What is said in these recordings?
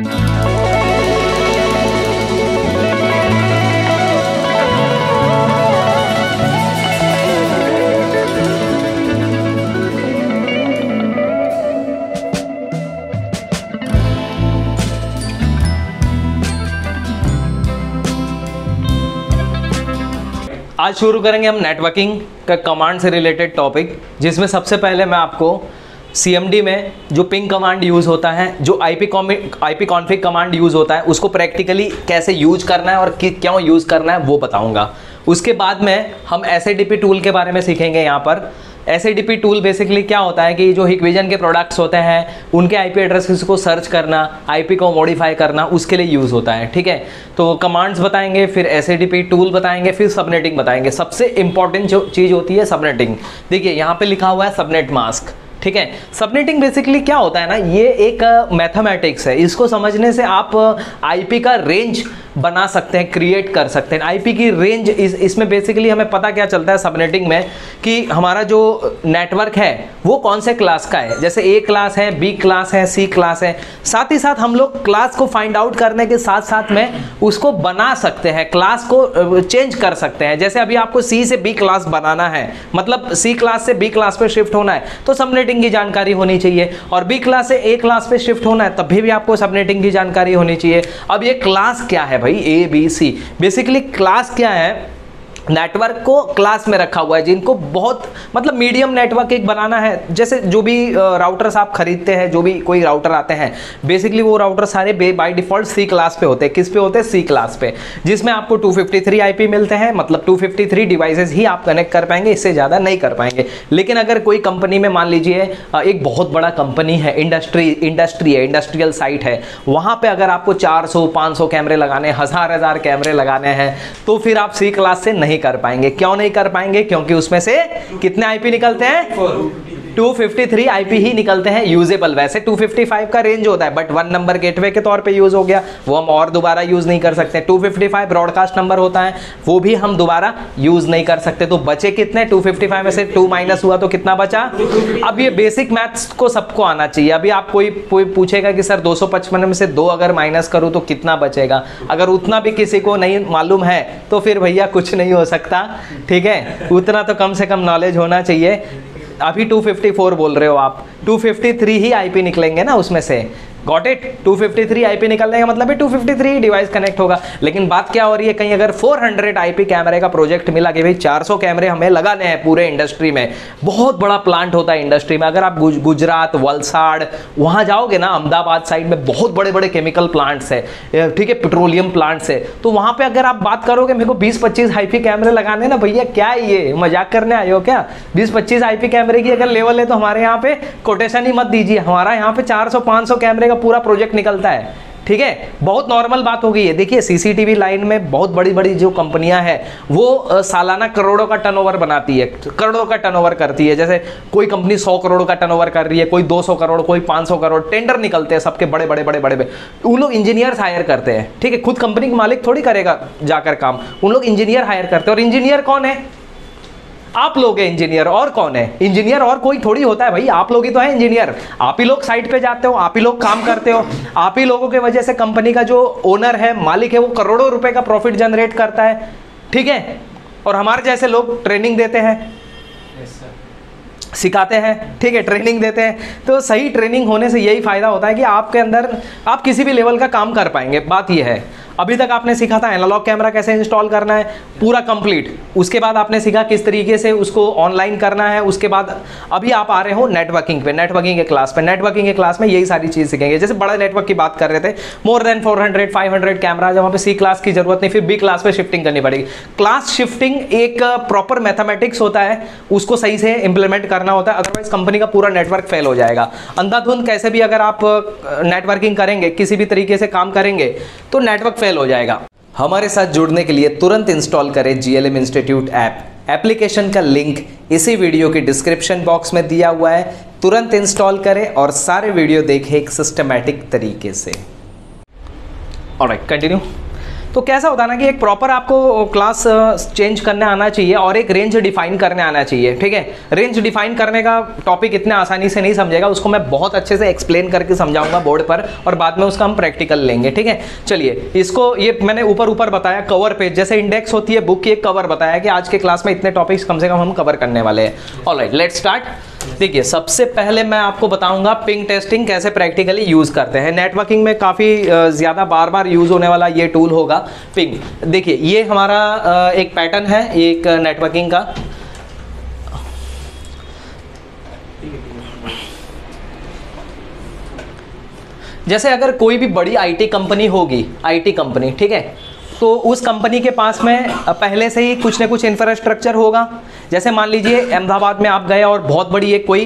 आज शुरू करेंगे हम नेटवर्किंग का कमांड से रिलेटेड टॉपिक, जिसमें सबसे पहले मैं आपको CMD में जो पिंग कमांड यूज़ होता है, जो IP कॉन्फिग कमांड यूज़ होता है, उसको प्रैक्टिकली कैसे यूज करना है और क्यों यूज़ करना है वो बताऊंगा। उसके बाद में हम SADP टूल के बारे में सीखेंगे। यहाँ पर SADP टूल बेसिकली क्या होता है कि जो हिकविजन के प्रोडक्ट्स होते हैं उनके IP एड्रेसेस को सर्च करना, IP को मॉडिफाई करना, उसके लिए यूज़ होता है। ठीक है, तो कमांड्स बताएंगे, फिर SADP टूल बताएंगे, फिर सबनेटिंग बताएंगे। सबसे इंपॉर्टेंट जो चीज़ होती है सबनेटिंग। देखिए यहाँ पे लिखा हुआ है सबनेट मास्क। ठीक है, सबनेटिंग बेसिकली क्या होता है ना, ये एक मैथमेटिक्स है। इसको समझने से आप IP का रेंज बना सकते हैं, क्रिएट कर सकते हैं। IP की रेंज इसमें बेसिकली हमें पता क्या चलता है सबनेटिंग में कि हमारा जो नेटवर्क है वो कौन से क्लास का है। जैसे A क्लास है, B क्लास है, C क्लास है। साथ ही साथ हम लोग क्लास को फाइंड आउट करने के साथ साथ में उसको बना सकते हैं, क्लास को चेंज कर सकते हैं। जैसे अभी आपको C से B क्लास बनाना है, मतलब C क्लास से B क्लास पर शिफ्ट होना है तो सबनेटिंग की जानकारी होनी चाहिए, और B क्लास से A क्लास पर शिफ्ट होना है तब भी आपको सबनेटिंग की जानकारी होनी चाहिए। अब ये क्लास क्या है भाई, ABC। बेसिकली क्लास क्या है, नेटवर्क को क्लास में रखा हुआ है। जिनको बहुत मतलब मीडियम नेटवर्क एक बनाना है, जैसे जो भी राउटर्स आप खरीदते हैं, जो भी कोई राउटर आते हैं, बेसिकली वो राउटर सारे बाय डिफ़ॉल्ट C क्लास पे होते हैं। किस पे होते हैं? C क्लास पे, जिसमें आपको 253 IP मिलते हैं। मतलब 253 डिवाइसेस ही आप कनेक्ट कर पाएंगे, इससे ज़्यादा नहीं कर पाएंगे। लेकिन अगर कोई कंपनी में मान लीजिए एक बहुत बड़ा कंपनी है, इंडस्ट्री है, इंडस्ट्रियल साइट है, वहाँ पर अगर आपको 400-500 कैमरे लगाने, 1000 कैमरे लगाने हैं तो फिर आप C क्लास से नहीं कर पाएंगे। क्यों नहीं कर पाएंगे? क्योंकि उसमें से कितने IP निकलते हैं? 253 IP ही निकलते हैं यूजेबल। वैसे 255 का रेंज होता है, बट 1 नंबर गेटवे के तौर पे यूज़ हो गया, वो हम और दोबारा यूज़ नहीं कर सकते। 255 ब्रॉडकास्ट नंबर होता है, वो भी हम दोबारा यूज़ नहीं कर सकते। तो बचे कितने? 255 में से 2 माइनस हुआ तो कितना बचा? अब ये बेसिक मैथ्स को सबको आना चाहिए। अभी आप कोई पूछेगा कि सर 255 में से 2 अगर माइनस करूँ तो कितना बचेगा? अगर उतना भी किसी को नहीं मालूम है तो फिर भैया कुछ नहीं हो सकता। ठीक है, उतना तो कम से कम नॉलेज होना चाहिए। अभी 254 बोल रहे हो आप, 253 ही IP निकलेंगे ना उसमें से। Got it? 253 IP निकलने का मतलब है 253 डिवाइस कनेक्ट होगा। लेकिन बात क्या हो रही है, कहीं अगर 400 IP कैमरे का प्रोजेक्ट मिला कि भाई 400 कैमरे हमें लगाने हैं पूरे इंडस्ट्री में, बहुत बड़ा प्लांट होता है इंडस्ट्री में। अगर आप गुजरात, वलसाड़, वहाँ जाओगे ना, अहमदाबाद साइड में बहुत बड़े बड़े केमिकल प्लांट्स है, ठीक है, पेट्रोलियम प्लांट्स है। तो वहाँ पर अगर आप बात करोगे मेरे को 20-25 IP कैमरे लगाने ना, भैया क्या ये मजाक करने आए हो क्या? 20-25 IP कैमरे की अगर लेवल है तो हमारे यहाँ पे कोटेशन ही मत दीजिए। हमारा यहाँ पे 400-500 कैमरे का पूरा प्रोजेक्ट निकलता है। ठीक है, बहुत नॉर्मल बात हो गई है। देखिए CCTV लाइन में बहुत बड़ी बड़ी जो कंपनियां हैं वो सालाना करोड़ों का टर्नओवर बनाती है, करोड़ों का टर्नओवर करती है। जैसे कोई कंपनी 100 करोड़ का टर्नओवर कर रही है, कोई 200 करोड़, कोई 500 करोड़। टेंडर निकलते हैं सबके, बड़े बड़े। उन लोग इंजीनियर्स हायर करते हैं। ठीक है, खुद कंपनी का मालिक थोड़ी करेगा जाकर काम, उन लोग इंजीनियर हायर करते हैं। और इंजीनियर कौन है? आप लोग हैं इंजीनियर। और कौन है इंजीनियर? और कोई थोड़ी होता है भाई, आप लोग ही तो हैं इंजीनियर। आप ही लोग साइट पे जाते हो, आप ही लोग काम करते हो, आप ही लोगों के वजह से कंपनी का जो ओनर है, मालिक है, वो करोड़ों रुपए का प्रॉफिट जनरेट करता है। ठीक है, और हमारे जैसे लोग ट्रेनिंग देते हैं, सिखाते हैं, ठीक है, ट्रेनिंग देते हैं। तो सही ट्रेनिंग होने से यही फ़ायदा होता है कि आपके अंदर आप किसी भी लेवल का काम कर पाएंगे। बात यह है, अभी तक आपने सीखा था एनालॉग कैमरा कैसे इंस्टॉल करना है, पूरा कंप्लीट। उसके बाद आपने सीखा किस तरीके से उसको ऑनलाइन करना है। उसके बाद अभी आप आ रहे हो नेटवर्किंग पे, नेटवर्किंग के क्लास पे। नेटवर्किंग के क्लास में यही सारी चीज़ सीखेंगे। जैसे बड़ा नेटवर्क की बात कर रहे थे, मोर देन 400-500 कैमरा, जहाँ पर C क्लास की जरूरत नहीं, फिर B क्लास पर शिफ्टिंग करनी पड़ेगी। क्लास शिफ्टिंग एक प्रॉपर मैथमेटिक्स होता है, उसको सही से इम्प्लीमेंट करना होता है, अदरवाइज कंपनी का पूरा नेटवर्क फेल हो जाएगा। अंधाधुंध कैसे भी अगर आप नेटवर्किंग करेंगे, किसी भी तरीके से काम करेंगे तो नेटवर्क फेल हो जाएगा। हमारे साथ जुड़ने के लिए तुरंत इंस्टॉल करें GLM इंस्टीट्यूट ऐप। एप्लीकेशन का लिंक इसी वीडियो के डिस्क्रिप्शन बॉक्स में दिया हुआ है। तुरंत इंस्टॉल करें और सारे वीडियो देखें एक सिस्टमैटिक तरीके से। Alright, continue. तो कैसा होता है ना कि एक प्रॉपर आपको क्लास चेंज करने आना चाहिए और एक रेंज डिफाइन करने आना चाहिए, ठीक है। रेंज डिफाइन करने का टॉपिक इतने आसानी से नहीं समझेगा, उसको मैं बहुत अच्छे से एक्सप्लेन करके समझाऊंगा बोर्ड पर, और बाद में उसका हम प्रैक्टिकल लेंगे, ठीक है। चलिए, इसको ये मैंने ऊपर ऊपर बताया, कवर पेज जैसे इंडेक्स होती है बुक की, एक कवर बताया कि आज के क्लास में इतने टॉपिक्स कम से कम हम कवर करने वाले हैं। Alright, let's start. देखिए, सबसे पहले मैं आपको बताऊंगा पिंग टेस्टिंग कैसे प्रैक्टिकली यूज़ करते हैं। नेटवर्किंग में काफ़ी ज़्यादा बार बार यूज़ होने वाला ये टूल होगा पिंग। देखिए, ये हमारा एक पैटर्न है, एक नेटवर्किंग का। जैसे अगर कोई भी बड़ी आईटी कंपनी होगी, आईटी कंपनी, ठीक है, तो उस कंपनी के पास में पहले से ही कुछ ना कुछ इंफ्रास्ट्रक्चर होगा। जैसे मान लीजिए अहमदाबाद में आप गए और बहुत बड़ी एक कोई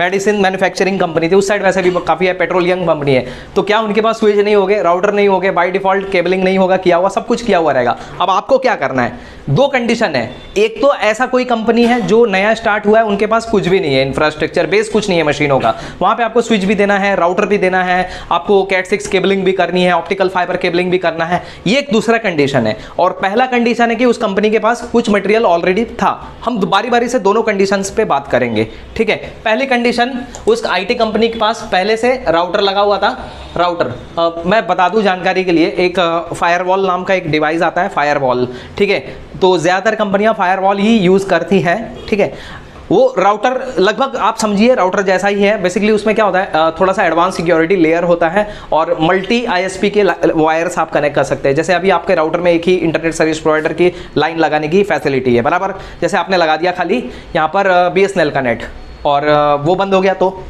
मेडिसिन मैन्युफैक्चरिंग कंपनी थी, उस साइड वैसे भी काफ़ी है, पेट्रोलियम कंपनी है, तो क्या उनके पास स्विच नहीं होंगे, राउटर नहीं होंगे, बाय डिफ़ॉल्ट केबलिंग नहीं होगा, किया हुआ सब कुछ किया हुआ रहेगा। अब आपको क्या करना है, दो कंडीशन है। एक तो ऐसा कोई कंपनी है जो नया स्टार्ट हुआ है, उनके पास कुछ भी नहीं है, इंफ्रास्ट्रक्चर बेस कुछ नहीं है मशीनों का, वहाँ पर आपको स्विच भी देना है, राउटर भी देना है, आपको कैट 6 केबलिंग भी करनी है, ऑप्टिकल फाइबर केबलिंग भी करना है। ये एक दूसरा कंडीशन है, और पहला कंडीशन है कि उस कंपनी के पास कुछ मटेरियल ऑलरेडी था। हम बारी-बारी से दोनों कंडीशंस पे बात करेंगे, ठीक है। पहली कंडीशन, उस आईटी कंपनी के पास पहले से राउटर लगा हुआ था। राउटर, मैं बता दूं जानकारी के लिए, एक फायरवॉल नाम का एक डिवाइस आता है, फायरवॉल, ठीक है, तो ज्यादातर कंपनियां फायरवॉल ही यूज करती है, ठीक है। वो राउटर लगभग आप समझिए राउटर जैसा ही है बेसिकली। उसमें क्या होता है, थोड़ा सा एडवांस सिक्योरिटी लेयर होता है और मल्टी आईएसपी के वायर्स आप कनेक्ट कर सकते हैं। जैसे अभी आपके राउटर में एक ही इंटरनेट सर्विस प्रोवाइडर की लाइन लगाने की फैसिलिटी है, बराबर। जैसे आपने लगा दिया खाली यहाँ पर बीएसएनएल का नेट और वो बंद हो गया, तो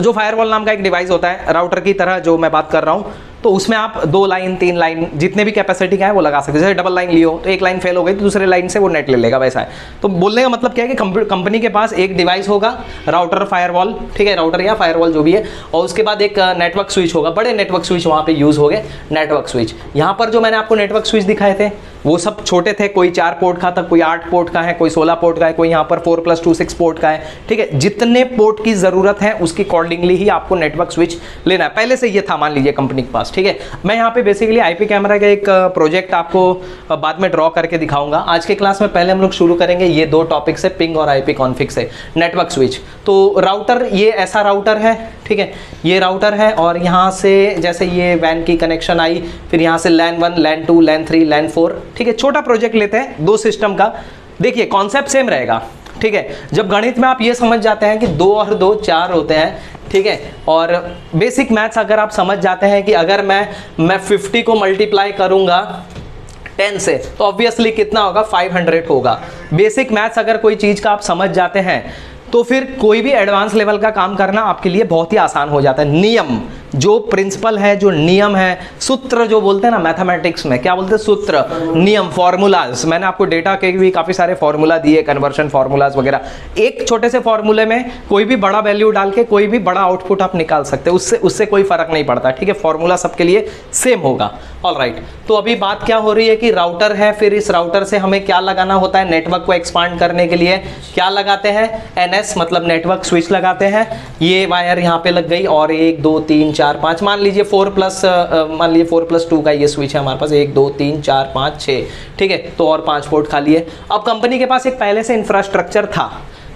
जो फायरवॉल नाम का एक डिवाइस होता है राउटर की तरह जो मैं बात कर रहा हूँ, तो उसमें आप 2 लाइन 3 लाइन जितने भी कैपेसिटी का है वो लगा सकते हैं। जैसे डबल लाइन लियो तो 1 लाइन फेल हो गई तो दूसरे लाइन से वो नेट ले लेगा, वैसा है। तो बोलने का मतलब क्या है कि कंपनी के पास एक डिवाइस होगा, राउटर, फायरवॉल, ठीक है, राउटर या फायरवॉल जो भी है, और उसके बाद एक नेटवर्क स्विच होगा। बड़े नेटवर्क स्विच वहाँ पर यूज़ हो गए, नेटवर्क स्विच। यहाँ पर जो मैंने आपको नेटवर्क स्विच दिखाए थे वो सब छोटे थे, कोई 4 पोर्ट का था, कोई 8 पोर्ट का है, कोई 16 पोर्ट का है, कोई यहाँ पर 4+2 6 पोर्ट का है, ठीक है। जितने पोर्ट की ज़रूरत है उसकी अकॉर्डिंगली ही आपको नेटवर्क स्विच लेना है। पहले से ये था मान लीजिए कंपनी के पास, ठीक है। मैं यहाँ पे बेसिकली आईपी कैमरा का एक प्रोजेक्ट आपको बाद में ड्रॉ करके दिखाऊंगा। आज के क्लास में पहले हम लोग शुरू करेंगे ये दो टॉपिक से, पिंग और आईपी कॉन्फिग से। नेटवर्क स्विच, तो राउटर, ये ऐसा राउटर है, ठीक है, ये राउटर है, और यहाँ से जैसे ये वैन की कनेक्शन आई, फिर यहाँ से LAN 1 LAN 2 LAN 3 LAN 4, ठीक है। छोटा प्रोजेक्ट लेते हैं 2 सिस्टम का। देखिए, कॉन्सेप्ट सेम रहेगा, ठीक है। जब गणित में आप ये समझ जाते हैं कि 2 और 2 4 होते हैं, ठीक है, और बेसिक मैथ्स अगर आप समझ जाते हैं कि अगर मैं 50 को मल्टीप्लाई करूंगा 10 से तो ऑब्वियसली कितना होगा, 500 होगा। बेसिक मैथ्स अगर कोई चीज़ का आप समझ जाते हैं तो फिर कोई भी एडवांस लेवल का काम करना आपके लिए बहुत ही आसान हो जाता है। नियम, जो प्रिंसिपल है, जो नियम है, सूत्र जो बोलते हैं ना मैथमेटिक्स में, क्या बोलते हैं, सूत्र, नियम, फॉर्मूलाज। मैंने आपको डेटा के भी काफ़ी सारे फॉर्मूला दिए, कन्वर्शन फॉर्मूलाज वगैरह। एक छोटे से फॉर्मूले में कोई भी बड़ा वैल्यू डाल के कोई भी बड़ा आउटपुट आप निकाल सकते हैं, उससे कोई फर्क नहीं पड़ता, ठीक है। फॉर्मूला सबके लिए सेम होगा। ऑलराइट, तो अभी बात क्या हो रही है कि राउटर है, फिर इस राउटर से हमें क्या लगाना होता है, नेटवर्क को एक्सपांड करने के लिए क्या लगाते हैं, NS मतलब नेटवर्क स्विच लगाते हैं। ये वायर यहाँ पे लग गई और 1 2 3 4 5 मान लीजिए 4+2 का ये स्विच है हमारे पास, 1 2 3 4 5 6, ठीक है, तो और 5 पोर्ट खाली है। अब कंपनी के पास एक पहले से इंफ्रास्ट्रक्चर था,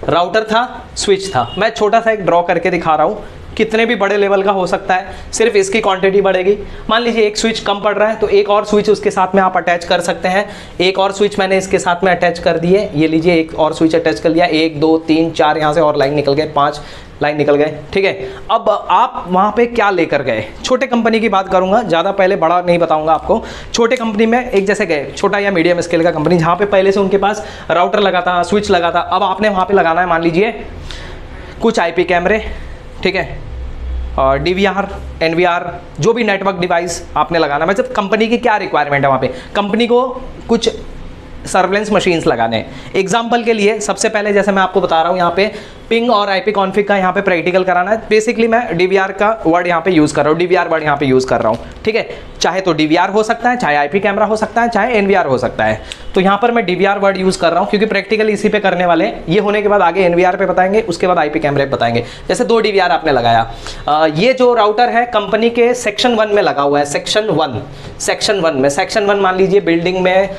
राउटर था, स्विच था। मैं छोटा सा एक ड्रॉ करके दिखा रहा हूँ, कितने भी बड़े लेवल का हो सकता है, सिर्फ इसकी क्वांटिटी बढ़ेगी। मान लीजिए एक स्विच कम पड़ रहा है तो एक और स्विच उसके साथ में आप अटैच कर सकते हैं। एक और स्विच मैंने इसके साथ में अटैच कर दिए, ये लीजिए एक और स्विच अटैच कर लिया, 1 2 3 4, यहाँ से और लाइन निकल गए, 5 लाइन निकल गए, ठीक है। अब आप वहाँ पे क्या लेकर गए, छोटे कंपनी की बात करूँगा, ज़्यादा पहले बड़ा नहीं बताऊँगा आपको। छोटे कंपनी में एक जैसे गए, छोटा या मीडियम स्केल का कंपनी, जहाँ पे पहले से उनके पास राउटर लगा था, स्विच लगा था। अब आपने वहाँ पर लगाना है मान लीजिए कुछ आई पी कैमरे, ठीक है, और DVR, NVR, जो भी नेटवर्क डिवाइस आपने लगाना है। मतलब कंपनी की क्या रिक्वायरमेंट है, वहाँ पे कंपनी को कुछ सर्वेलेंस मशीन्स लगाने हैं। एग्जाम्पल के लिए सबसे पहले जैसे मैं आपको बता रहा हूँ, यहाँ पे पिंग और आईपी कॉन्फिग का यहाँ पे प्रैक्टिकल कराना है। बेसिकली मैं डीवीआर का वर्ड यहाँ पे यूज कर रहा हूँ, डीवीआर वर्ड यहाँ पे यूज कर रहा हूँ, ठीक है। चाहे तो डीवीआर हो सकता है, चाहे आईपी कैमरा हो सकता है, चाहे एनवीआर हो सकता है। तो यहाँ पर मैं डीवीआर वर्ड यूज कर रहा हूँ क्योंकि प्रैक्टिकल इसी पे करने वाले हैं। ये होने के बाद आगे एनवीआर पे बताएंगे, उसके बाद आईपी कैमरे पे बताएंगे। जैसे 2 डीवीआर आपने लगाया, ये जो राउटर है कंपनी के सेक्शन 1 में लगा हुआ है। सेक्शन 1 मान लीजिए बिल्डिंग में,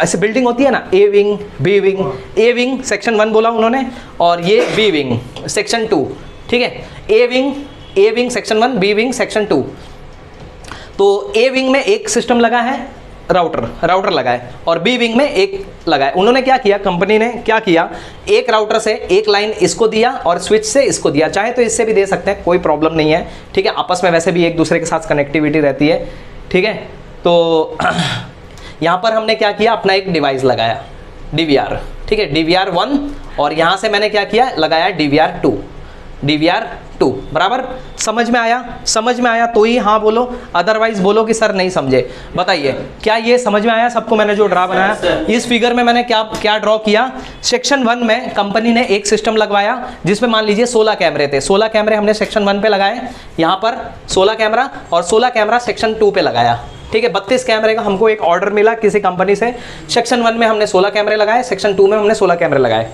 ऐसे बिल्डिंग होती है ना, A wing B wing, A wing section 1 बोला उन्होंने और ये बी विंग सेक्शन 2, ठीक है। A wing section 1, B wing section 2। तो ए विंग में एक सिस्टम लगा है, राउटर लगाए, और बी विंग में एक लगाए। उन्होंने क्या किया, कंपनी ने क्या किया, एक राउटर से एक लाइन इसको दिया और स्विच से इसको दिया। चाहे तो इससे भी दे सकते हैं, कोई प्रॉब्लम नहीं है, ठीक है। आपस में वैसे भी एक दूसरे के साथ कनेक्टिविटी रहती है, ठीक है। तो यहाँ पर हमने क्या किया, अपना एक डिवाइस लगाया DVR, ठीक है, DVR 1, और यहाँ से मैंने क्या किया, लगाया DVR 2, DVR 2, बराबर। समझ में आया तो ही हाँ बोलो, अदरवाइज बोलो कि सर नहीं समझे। बताइए क्या ये समझ में आया सबको? मैंने जो ड्रा बनाया इस फिगर में, मैंने क्या ड्रॉ किया, सेक्शन 1 में कंपनी ने एक सिस्टम लगवाया जिसमें मान लीजिए 16 कैमरे थे। 16 कैमरे हमने सेक्शन 1 पे लगाए, यहाँ पर 16 कैमरा, और 16 कैमरा सेक्शन 2 पे लगाया, ठीक है। 32 कैमरे का हमको एक ऑर्डर मिला किसी कंपनी से। सेक्शन 1 में हमने 16 कैमरे लगाए, सेक्शन 2 में हमने 16 कैमरे लगाए,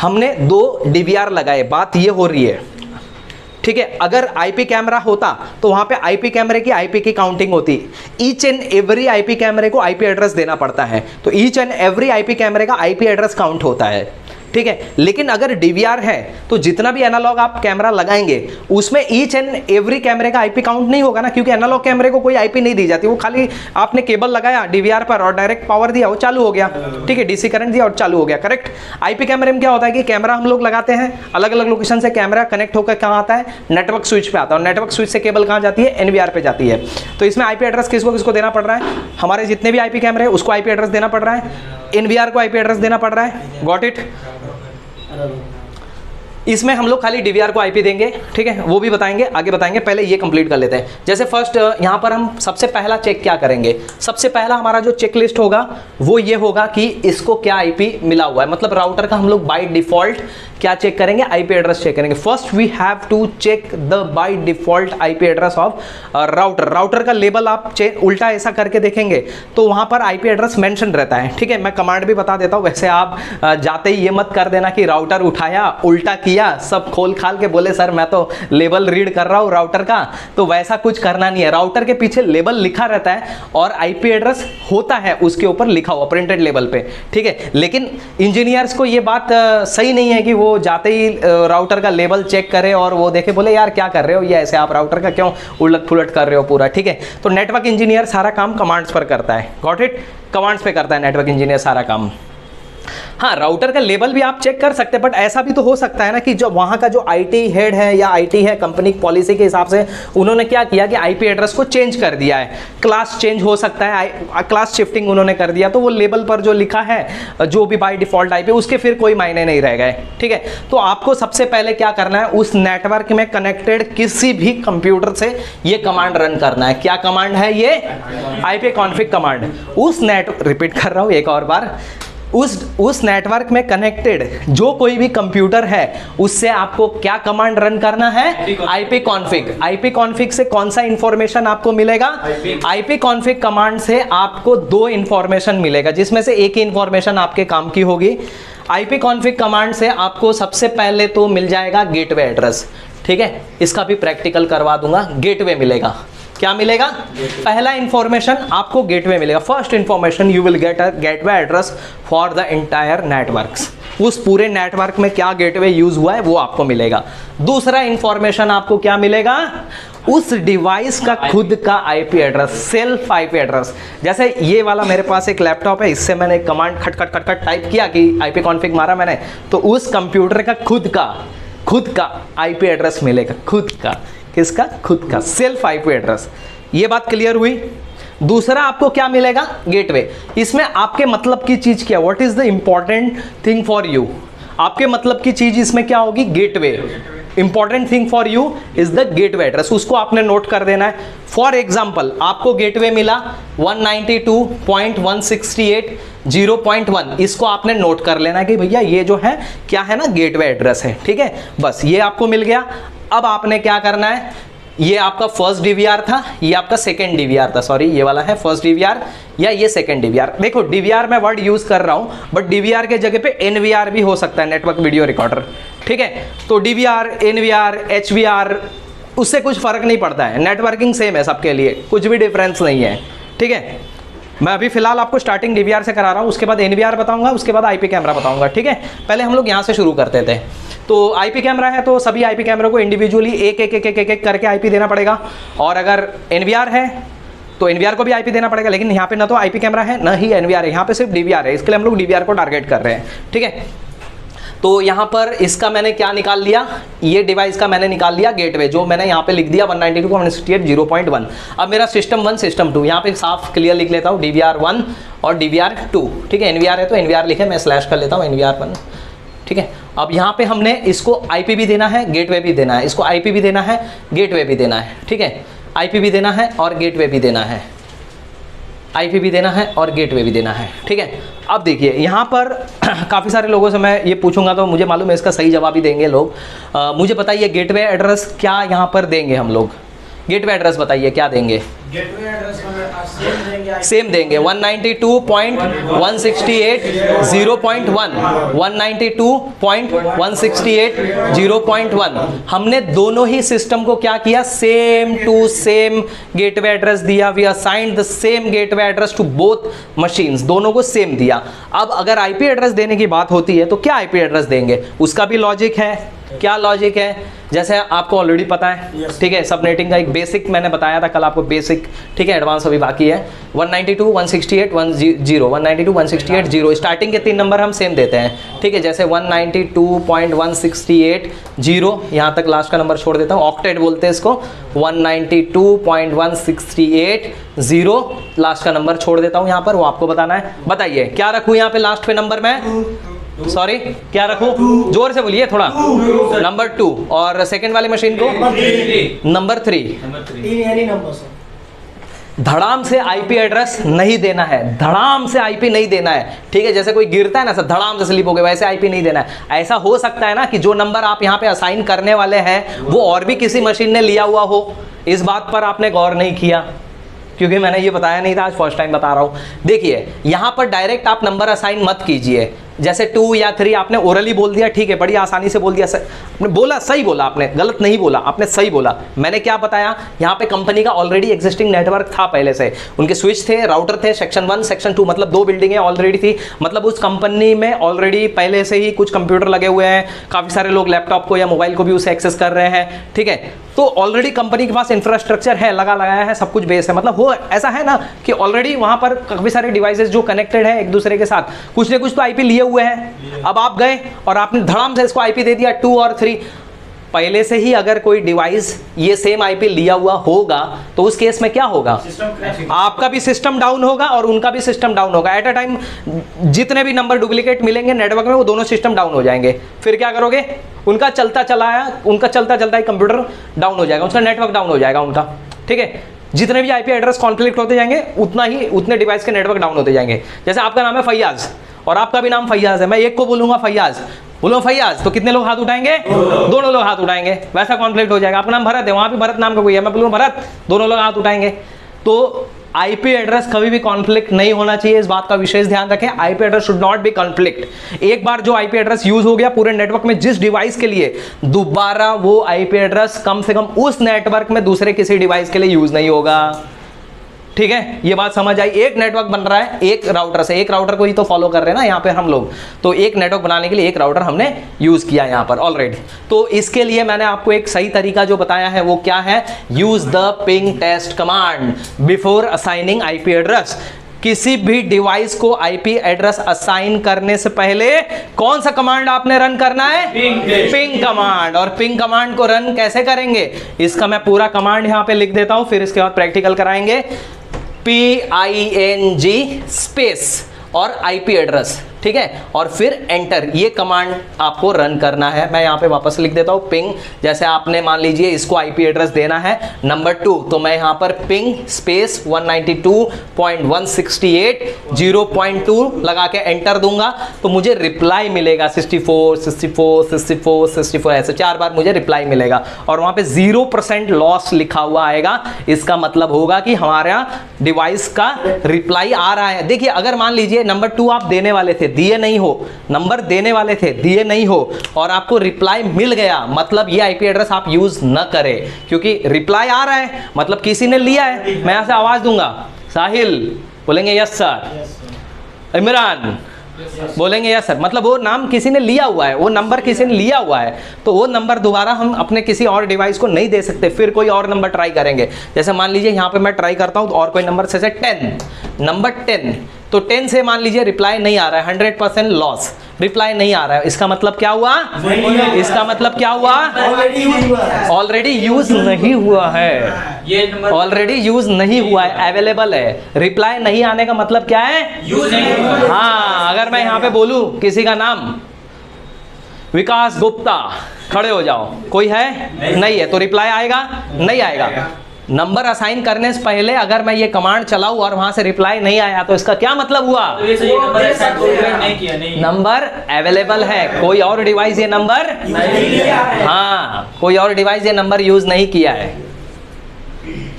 हमने 2 DVR लगाए। बात ये हो रही है, ठीक है। अगर आईपी कैमरा होता तो वहाँ पे आईपी की काउंटिंग होती। ईच एंड एवरी आईपी कैमरे को आईपी एड्रेस देना पड़ता है, तो ईच एंड एवरी आईपी कैमरे का आईपी एड्रेस काउंट होता है, ठीक है। लेकिन अगर DVR है तो जितना भी एनालॉग आप कैमरा लगाएंगे उसमें ईच एंड एवरी कैमरे का आईपी काउंट नहीं होगा ना, क्योंकि एनालॉग कैमरे को कोई आईपी नहीं दी जाती। वो खाली आपने केबल लगाया DVR पर और डायरेक्ट पावर दिया, वो चालू हो गया, ठीक है, DC करंट दिया और चालू हो गया, करेक्ट। आईपी कैमरे में क्या होता है कि कैमरा हम लोग लगाते हैं, अलग अलग लोकेशन से कैमरा कनेक्ट होकर कहाँ आता है, नेटवर्क स्विच पर आता है, और नेटवर्क स्विच से केबल कहाँ जाती है, NVR पर जाती है। तो इसमें आईपी एड्रेस किसको देना पड़ रहा है, हमारे जितने भी आईपी कैमरे हैं उसको आईपी एड्रेस देना पड़ रहा है, NVR को आईपी एड्रेस देना पड़ रहा है, गॉट इट। इसमें हम लोग खाली DVR को आईपी देंगे, ठीक है, वो भी बताएंगे, आगे बताएंगे, पहले ये कंप्लीट कर लेते हैं। जैसे फर्स्ट यहाँ पर हम सबसे पहला चेक क्या करेंगे, सबसे पहला हमारा जो चेक लिस्ट होगा वो ये होगा कि इसको क्या आईपी मिला हुआ है, मतलब राउटर का हम लोग बाय डिफॉल्ट क्या चेक करेंगे, आईपी एड्रेस चेक करेंगे। First we have to check the by default IP address of router का लेबल आप उल्टा ऐसा करके देखेंगे तो वहाँ पर आईपी एड्रेस मेंशन रहता है, ठीक है। मैं कमांड भी बता देता हूँ, वैसे आप जाते ही ये मत कर देना कि राउटर उठाया, उल्टा किया, सब खोल खाल के बोले सर मैं तो लेबल रीड कर रहा हूँ राउटर का, तो वैसा कुछ करना नहीं है। राउटर के पीछे लेबल लिखा रहता है और आईपी एड्रेस होता है उसके ऊपर लिखा हुआ प्रिंटेड लेबल पे, ठीक है। लेकिन इंजीनियर्स को ये बात सही नहीं है कि वो जाते ही राउटर का लेबल चेक करे और वो देखे बोले यार क्या कर रहे हो, ये ऐसे आप राउटर का क्यों उलट फुलट कर रहे हो पूरा, ठीक है। तो नेटवर्क इंजीनियर सारा काम कमांड्स पर करता है, गॉट इट, कमांड्स पे करता है नेटवर्क इंजीनियर सारा काम। हाँ, राउटर का लेबल भी आप चेक कर सकते हैं, बट ऐसा भी तो हो सकता है ना कि जो वहाँ का जो आईटी हेड है या आईटी है, कंपनी पॉलिसी के हिसाब से उन्होंने क्या किया कि आईपी एड्रेस को चेंज कर दिया है, क्लास चेंज हो सकता है, क्लास शिफ्टिंग उन्होंने कर दिया, तो वो लेबल पर जो लिखा है जो भी बाय डिफॉल्ट आईपी उसके फिर कोई मायने नहीं रह गए, ठीक है। तो आपको सबसे पहले क्या करना है, उस नेटवर्क में कनेक्टेड किसी भी कंप्यूटर से ये कमांड रन करना है। क्या कमांड है ये, आईपी कॉन्फिग कमांड। उस रिपीट कर रहा हूँ एक और बार, उस नेटवर्क में कनेक्टेड जो कोई भी कंप्यूटर है उससे आपको क्या कमांड रन करना है, आईपी कॉन्फिग से कौन सा इंफॉर्मेशन आपको मिलेगा, आईपी कॉन्फिग कमांड से आपको 2 इंफॉर्मेशन मिलेगा, जिसमें से एक ही इंफॉर्मेशन आपके काम की होगी। आईपी कॉन्फिग कमांड से आपको सबसे पहले तो मिल जाएगा गेटवे एड्रेस, ठीक है, इसका भी प्रैक्टिकल करवा दूंगा। गेटवे मिलेगा, क्या मिलेगा, पहला इंफॉर्मेशन आपको गेटवे मिलेगा। First information you will get a gateway address for the entire networks, उस पूरे नेटवर्क में क्या गेटवे यूज हुआ है वो आपको मिलेगा। दूसरा इंफॉर्मेशन आपको क्या मिलेगा, उस डिवाइस का खुद का IP address, self IP address. जैसे ये वाला मेरे पास एक लैपटॉप है, इससे मैंने कमांड खट खट खट खट टाइप किया कि आईपी कॉन्फिग मारा मैंने, तो उस कंप्यूटर का खुद का आईपी एड्रेस मिलेगा, खुद का, किसका, खुद का सेल्फ आईपी एड्रेस। ये बात क्लियर हुई। दूसरा आपको क्या मिलेगा, गेटवे। इसमें आपके मतलब की चीज क्या, what is the important thing for you, आपके मतलब की चीज इसमें क्या होगी, gateway. Important thing for you is the gateway address, उसको आपने नोट कर देना है। फॉर एग्जाम्पल आपको गेटवे मिला 192.168.0.1, इसको आपने नोट कर लेना है कि भैया ये जो है क्या है ना गेटवे एड्रेस है, ठीक है। बस ये आपको मिल गया। अब आपने क्या करना है, ये आपका फर्स्ट डीवीआर था, ये आपका सेकंड डीवीआर था, सॉरी ये वाला है फर्स्ट डीवीआर या ये सेकंड डीवीआर। देखो डीवीआर में वर्ड यूज कर रहा हूं बट डीवीआर के जगह पे एनवीआर भी हो सकता है, नेटवर्क वीडियो रिकॉर्डर, ठीक है। तो डीवीआर, एनवीआर, एचवीआर उससे कुछ फर्क नहीं पड़ता है, नेटवर्किंग सेम है सबके लिए, कुछ भी डिफरेंस नहीं है, ठीक है। मैं अभी फिलहाल आपको स्टार्टिंग डीवीआर से करा रहा हूँ, उसके बाद एनवीआर बताऊंगा, उसके बाद आईपी कैमरा बताऊंगा, ठीक है। पहले हम लोग यहाँ से शुरू करते थे। तो आईपी कैमरा है तो सभी आईपी कैमरा को इंडिविजुअली एक एक करके आईपी देना पड़ेगा, और अगर एनवीआर है तो एनवीआर को भी आईपी देना पड़ेगा। लेकिन यहाँ पे ना तो आईपी कैमरा है ना ही एनवीआर है, यहाँ पे सिर्फ डीवीआर है, इसके लिए हम लोग डीवीआर को टारगेट कर रहे हैं, ठीक है। तो यहाँ पर इसका मैंने क्या निकाल लिया, ये डिवाइस का मैंने निकाल लिया गेटवे, जो मैंने यहाँ पे लिख दिया 192.168.0.1। अब मेरा सिस्टम 1 सिस्टम 2 यहाँ पे साफ क्लियर लिख लेता हूँ, DVR1 और DVR2, ठीक है। एनवीआर है तो एनवीआर लिखे, मैं स्लैश कर लेता हूँ एनवीआर1, ठीक है। अब यहाँ पे हमने इसको आईपी भी देना है, गेटवे भी देना है, इसको आईपी भी देना है, गेटवे भी देना है, ठीक है। आईपी भी देना है और गेटवे भी देना है, आईपी भी देना है और गेटवे भी देना है, ठीक है। अब देखिए यहाँ पर काफ़ी सारे लोगों से मैं ये पूछूंगा तो मुझे मालूम है इसका सही जवाब ही देंगे लोग। मुझे बताइए गेटवे एड्रेस क्या यहाँ पर देंगे हम लोग, गेटवे एड्रेस बताइए क्या देंगे? गेटवे एड्रेस सेम देंगे 192.168.0.1, 192.168.0.1। हमने दोनों ही सिस्टम को क्या किया, same to same gateway address दिया। We assigned the same gateway address to both machines, दोनों को सेम दिया। अब अगर आईपी एड्रेस देने की बात होती है तो क्या आईपी एड्रेस देंगे, उसका भी लॉजिक है। क्या लॉजिक है? जैसे आपको ऑलरेडी पता है, ठीक है, सबनेटिंग का एक बेसिक मैंने बताया था कल आपको, बेसिक, ठीक है, एडवांस अभी बाकी है। 192.168.0 स्टार्टिंग के 3 नंबर हम सेम देते हैं, ठीक है। जैसे 192.168.0 यहाँ तक लास्ट का नंबर छोड़ देता हूँ, ऑक्टेट बोलते हैं इसको, 192.168.0 लास्ट का नंबर छोड़ देता हूँ यहाँ पर, वो आपको बताना है। बताइए क्या रखूँ यहाँ पे लास्ट पे नंबर में, सॉरी क्या रखूं, जोर से बोलिए थोड़ा, नंबर 2 और सेकंड वाली मशीन को नंबर 3। धड़ाम से आईपी एड्रेस नहीं देना है, धड़ाम से आईपी नहीं देना है, ठीक है। जैसे कोई गिरता है ना सर, धड़ाम से स्लिप हो गए, वैसे आईपी नहीं देना है। ऐसा हो सकता है ना कि जो नंबर आप यहाँ पे असाइन करने वाले हैं वो और भी किसी मशीन ने लिया हुआ हो, इस बात पर आपने गौर नहीं किया क्योंकि मैंने ये बताया नहीं था, आज फर्स्ट टाइम बता रहा हूँ। देखिए यहाँ पर डायरेक्ट आप नंबर असाइन मत कीजिए, जैसे 2 या 3 आपने ओरली बोल दिया, ठीक है, बड़ी आसानी से बोल दिया, आपने बोला, सही बोला, आपने गलत नहीं बोला, आपने सही बोला। मैंने क्या बताया, यहाँ पे कंपनी का ऑलरेडी एग्जिस्टिंग नेटवर्क था पहले से, उनके स्विच थे, राउटर थे, सेक्शन 1 सेक्शन 2 मतलब 2 बिल्डिंगें ऑलरेडी थी, मतलब उस कंपनी में ऑलरेडी पहले से ही कुछ कंप्यूटर लगे हुए हैं, काफ़ी सारे लोग लैपटॉप को या मोबाइल को भी उसे एक्सेस कर रहे हैं, ठीक है। तो ऑलरेडी कंपनी के पास इंफ्रास्ट्रक्चर है, लगा लगाया है, सब कुछ बेस है, मतलब हो ऐसा है ना कि ऑलरेडी वहाँ पर काफ़ी सारे डिवाइसेस जो कनेक्टेड है एक दूसरे के साथ कुछ ना कुछ तो आईपी लिए हुए हैं। अब आप गए और आपने धड़ाम से इसको आईपी दे दिया 2 और 3। पहले से ही अगर कोई डिवाइस ये सेम आईपी लिया हुआ होगा तो उस केस में क्या होगा, आपका भी सिस्टम डाउन होगा और उनका भी सिस्टम डाउन होगा। एट अ टाइम जितने भी नंबर डुप्लीकेट मिलेंगे नेटवर्क में वो दोनों सिस्टम डाउन हो जाएंगे। फिर क्या करोगे, उनका चलता चलता ही कंप्यूटर डाउन हो जाएगा, उसका नेटवर्क डाउन हो जाएगा उनका, ठीक है। जितने भी आईपी एड्रेस कॉन्फ्लिक्ट होते जाएंगे उतना ही उतने डिवाइस के नेटवर्क डाउन होते जाएंगे। जैसे आपका नाम है फैयाज और आपका भी नाम फैयाज है, मैं एक को बोलूंगा फैयाज, बोलो फैयाज, तो कितने लोग हाथ उठाएंगे, दोनों लोग हाथ उठाएंगे, वैसा कॉन्फ्लिक्ट हो जाएगा। आपका नाम भरत है, वहां भी भरत नाम का कोई है, मैं बोलूंगा भरत, दोनों लोग हाथ उठाएंगे। तो आईपी एड्रेस कभी भी कॉन्फ्लिक्ट नहीं होना चाहिए, इस बात का विशेष ध्यान रखें। IP address should not be conflict. एक बार जो आईपी एड्रेस यूज हो गया पूरे नेटवर्क में जिस डिवाइस के लिए, दोबारा वो आईपी एड्रेस कम से कम उस नेटवर्क में दूसरे किसी डिवाइस के लिए यूज नहीं होगा, ठीक है। ये बात समझ आई। एक नेटवर्क बन रहा है एक राउटर से, एक राउटर को ही तो फॉलो कर रहे हैं ना यहाँ पे हम लोग, तो एक नेटवर्क बनाने के लिए एक राउटर हमने यूज किया यहाँ पर ऑलरेडी। तो इसके लिए मैंने आपको एक सही तरीका जो बताया है वो क्या है, use the ping test command before assigning IP address. किसी भी डिवाइस को आईपी एड्रेस असाइन करने से पहले कौन सा कमांड आपने रन करना है, पिंग कमांड। और पिंग कमांड को रन कैसे करेंगे, इसका मैं पूरा कमांड यहाँ पे लिख देता हूँ, फिर इसके बाद प्रैक्टिकल कराएंगे। PING स्पेस और IP एड्रेस, ठीक है, और फिर एंटर ये कमांड आपको रन करना है। मैं यहाँ पे वापस लिख देता हूँ पिंग, जैसे आपने मान लीजिए इसको आईपी एड्रेस देना है नंबर 2, तो मैं यहाँ पर पिंग स्पेस 192.168.0.2 लगा के एंटर दूंगा तो मुझे रिप्लाई मिलेगा 64 64 64 64, ऐसे 4 बार मुझे रिप्लाई मिलेगा और वहाँ पे 0% लॉस लिखा हुआ आएगा। इसका मतलब होगा कि हमारा डिवाइस का रिप्लाई आ रहा है। देखिए अगर मान लीजिए नंबर 2 आप देने वाले थे, दिए नहीं हो, नंबर देने वाले थे, दिए नहीं हो और आपको रिप्लाई मिल गया, मतलब ये आईपी एड्रेस आप यूज न करें क्योंकि रिप्लाई आ रहा है, मतलब किसी ने लिया है। मैं यहां से आवाज दूंगा, साहिल बोलेंगे यस सर, इमरान बोलेंगे यस सर, मतलब वो नाम किसी ने लिया हुआ है, वो नंबर किसी ने लिया हुआ है, तो वो नंबर दोबारा हम अपने किसी और डिवाइस को नहीं दे सकते, फिर कोई और नंबर ट्राई करेंगे। जैसे मान लीजिए यहाँ पे मैं ट्राई करता हूँ तो और कोई नंबर, जैसे 10 नंबर 10, तो 10 से मान लीजिए रिप्लाई नहीं आ रहा है, 100% लॉस, रिप्लाई नहीं आ रहा है। इसका मतलब क्या हुआ? इसका मतलब क्या हुआ? ऑलरेडी यूज नहीं हुआ है, ऑलरेडी यूज नहीं हुआ है, अवेलेबल है। रिप्लाई नहीं आने का मतलब क्या है? हाँ, अगर मैं यहाँ पे बोलूँ किसी का नाम विकास गुप्ता, खड़े हो जाओ, कोई है? नहीं है, तो रिप्लाई आएगा? नहीं आएगा। नंबर असाइन करने से पहले अगर मैं ये कमांड चलाऊं और वहां से रिप्लाई नहीं आया तो इसका क्या मतलब हुआ? नंबर अवेलेबल है, कोई और डिवाइस ये नंबर, हाँ, कोई और डिवाइस ये नंबर यूज नहीं किया है।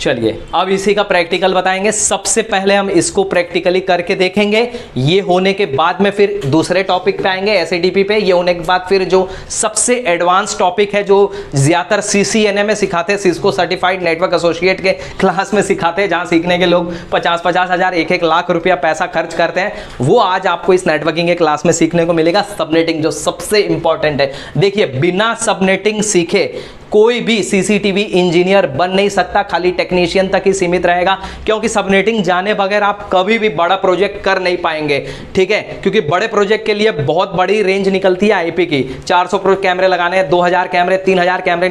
चलिए अब इसी का प्रैक्टिकल बताएंगे। सबसे पहले हम इसको प्रैक्टिकली करके देखेंगे, ये होने के बाद में फिर दूसरे टॉपिक पे आएंगे एसएडीपी पे, ये होने के बाद फिर जो सबसे एडवांस टॉपिक है जो ज्यादातर सीसीएनए में सिखाते हैं, सिस्को सर्टिफाइड नेटवर्क एसोसिएट के क्लास में सिखाते हैं, जहां सीखने के लोग 50-50 हज़ार 1-1 लाख रुपया पैसा खर्च करते हैं, वो आज आपको इस नेटवर्किंग के क्लास में सीखने को मिलेगा। सबनेटिंग जो सबसे इंपॉर्टेंट है, देखिए बिना सबनेटिंग सीखे कोई भी सीसीटीवी इंजीनियर बन नहीं सकता, खाली टेक्नीशियन तक ही सीमित रहेगा, क्योंकि सबनेटिंग जाने बगैर आप कभी भी बड़ा प्रोजेक्ट कर नहीं पाएंगे। ठीक है, क्योंकि बड़े प्रोजेक्ट के लिए बहुत बड़ी रेंज निकलती है आईपी की, 400 कैमरे लगाने हैं, 2000 कैमरे, 3000 कैमरे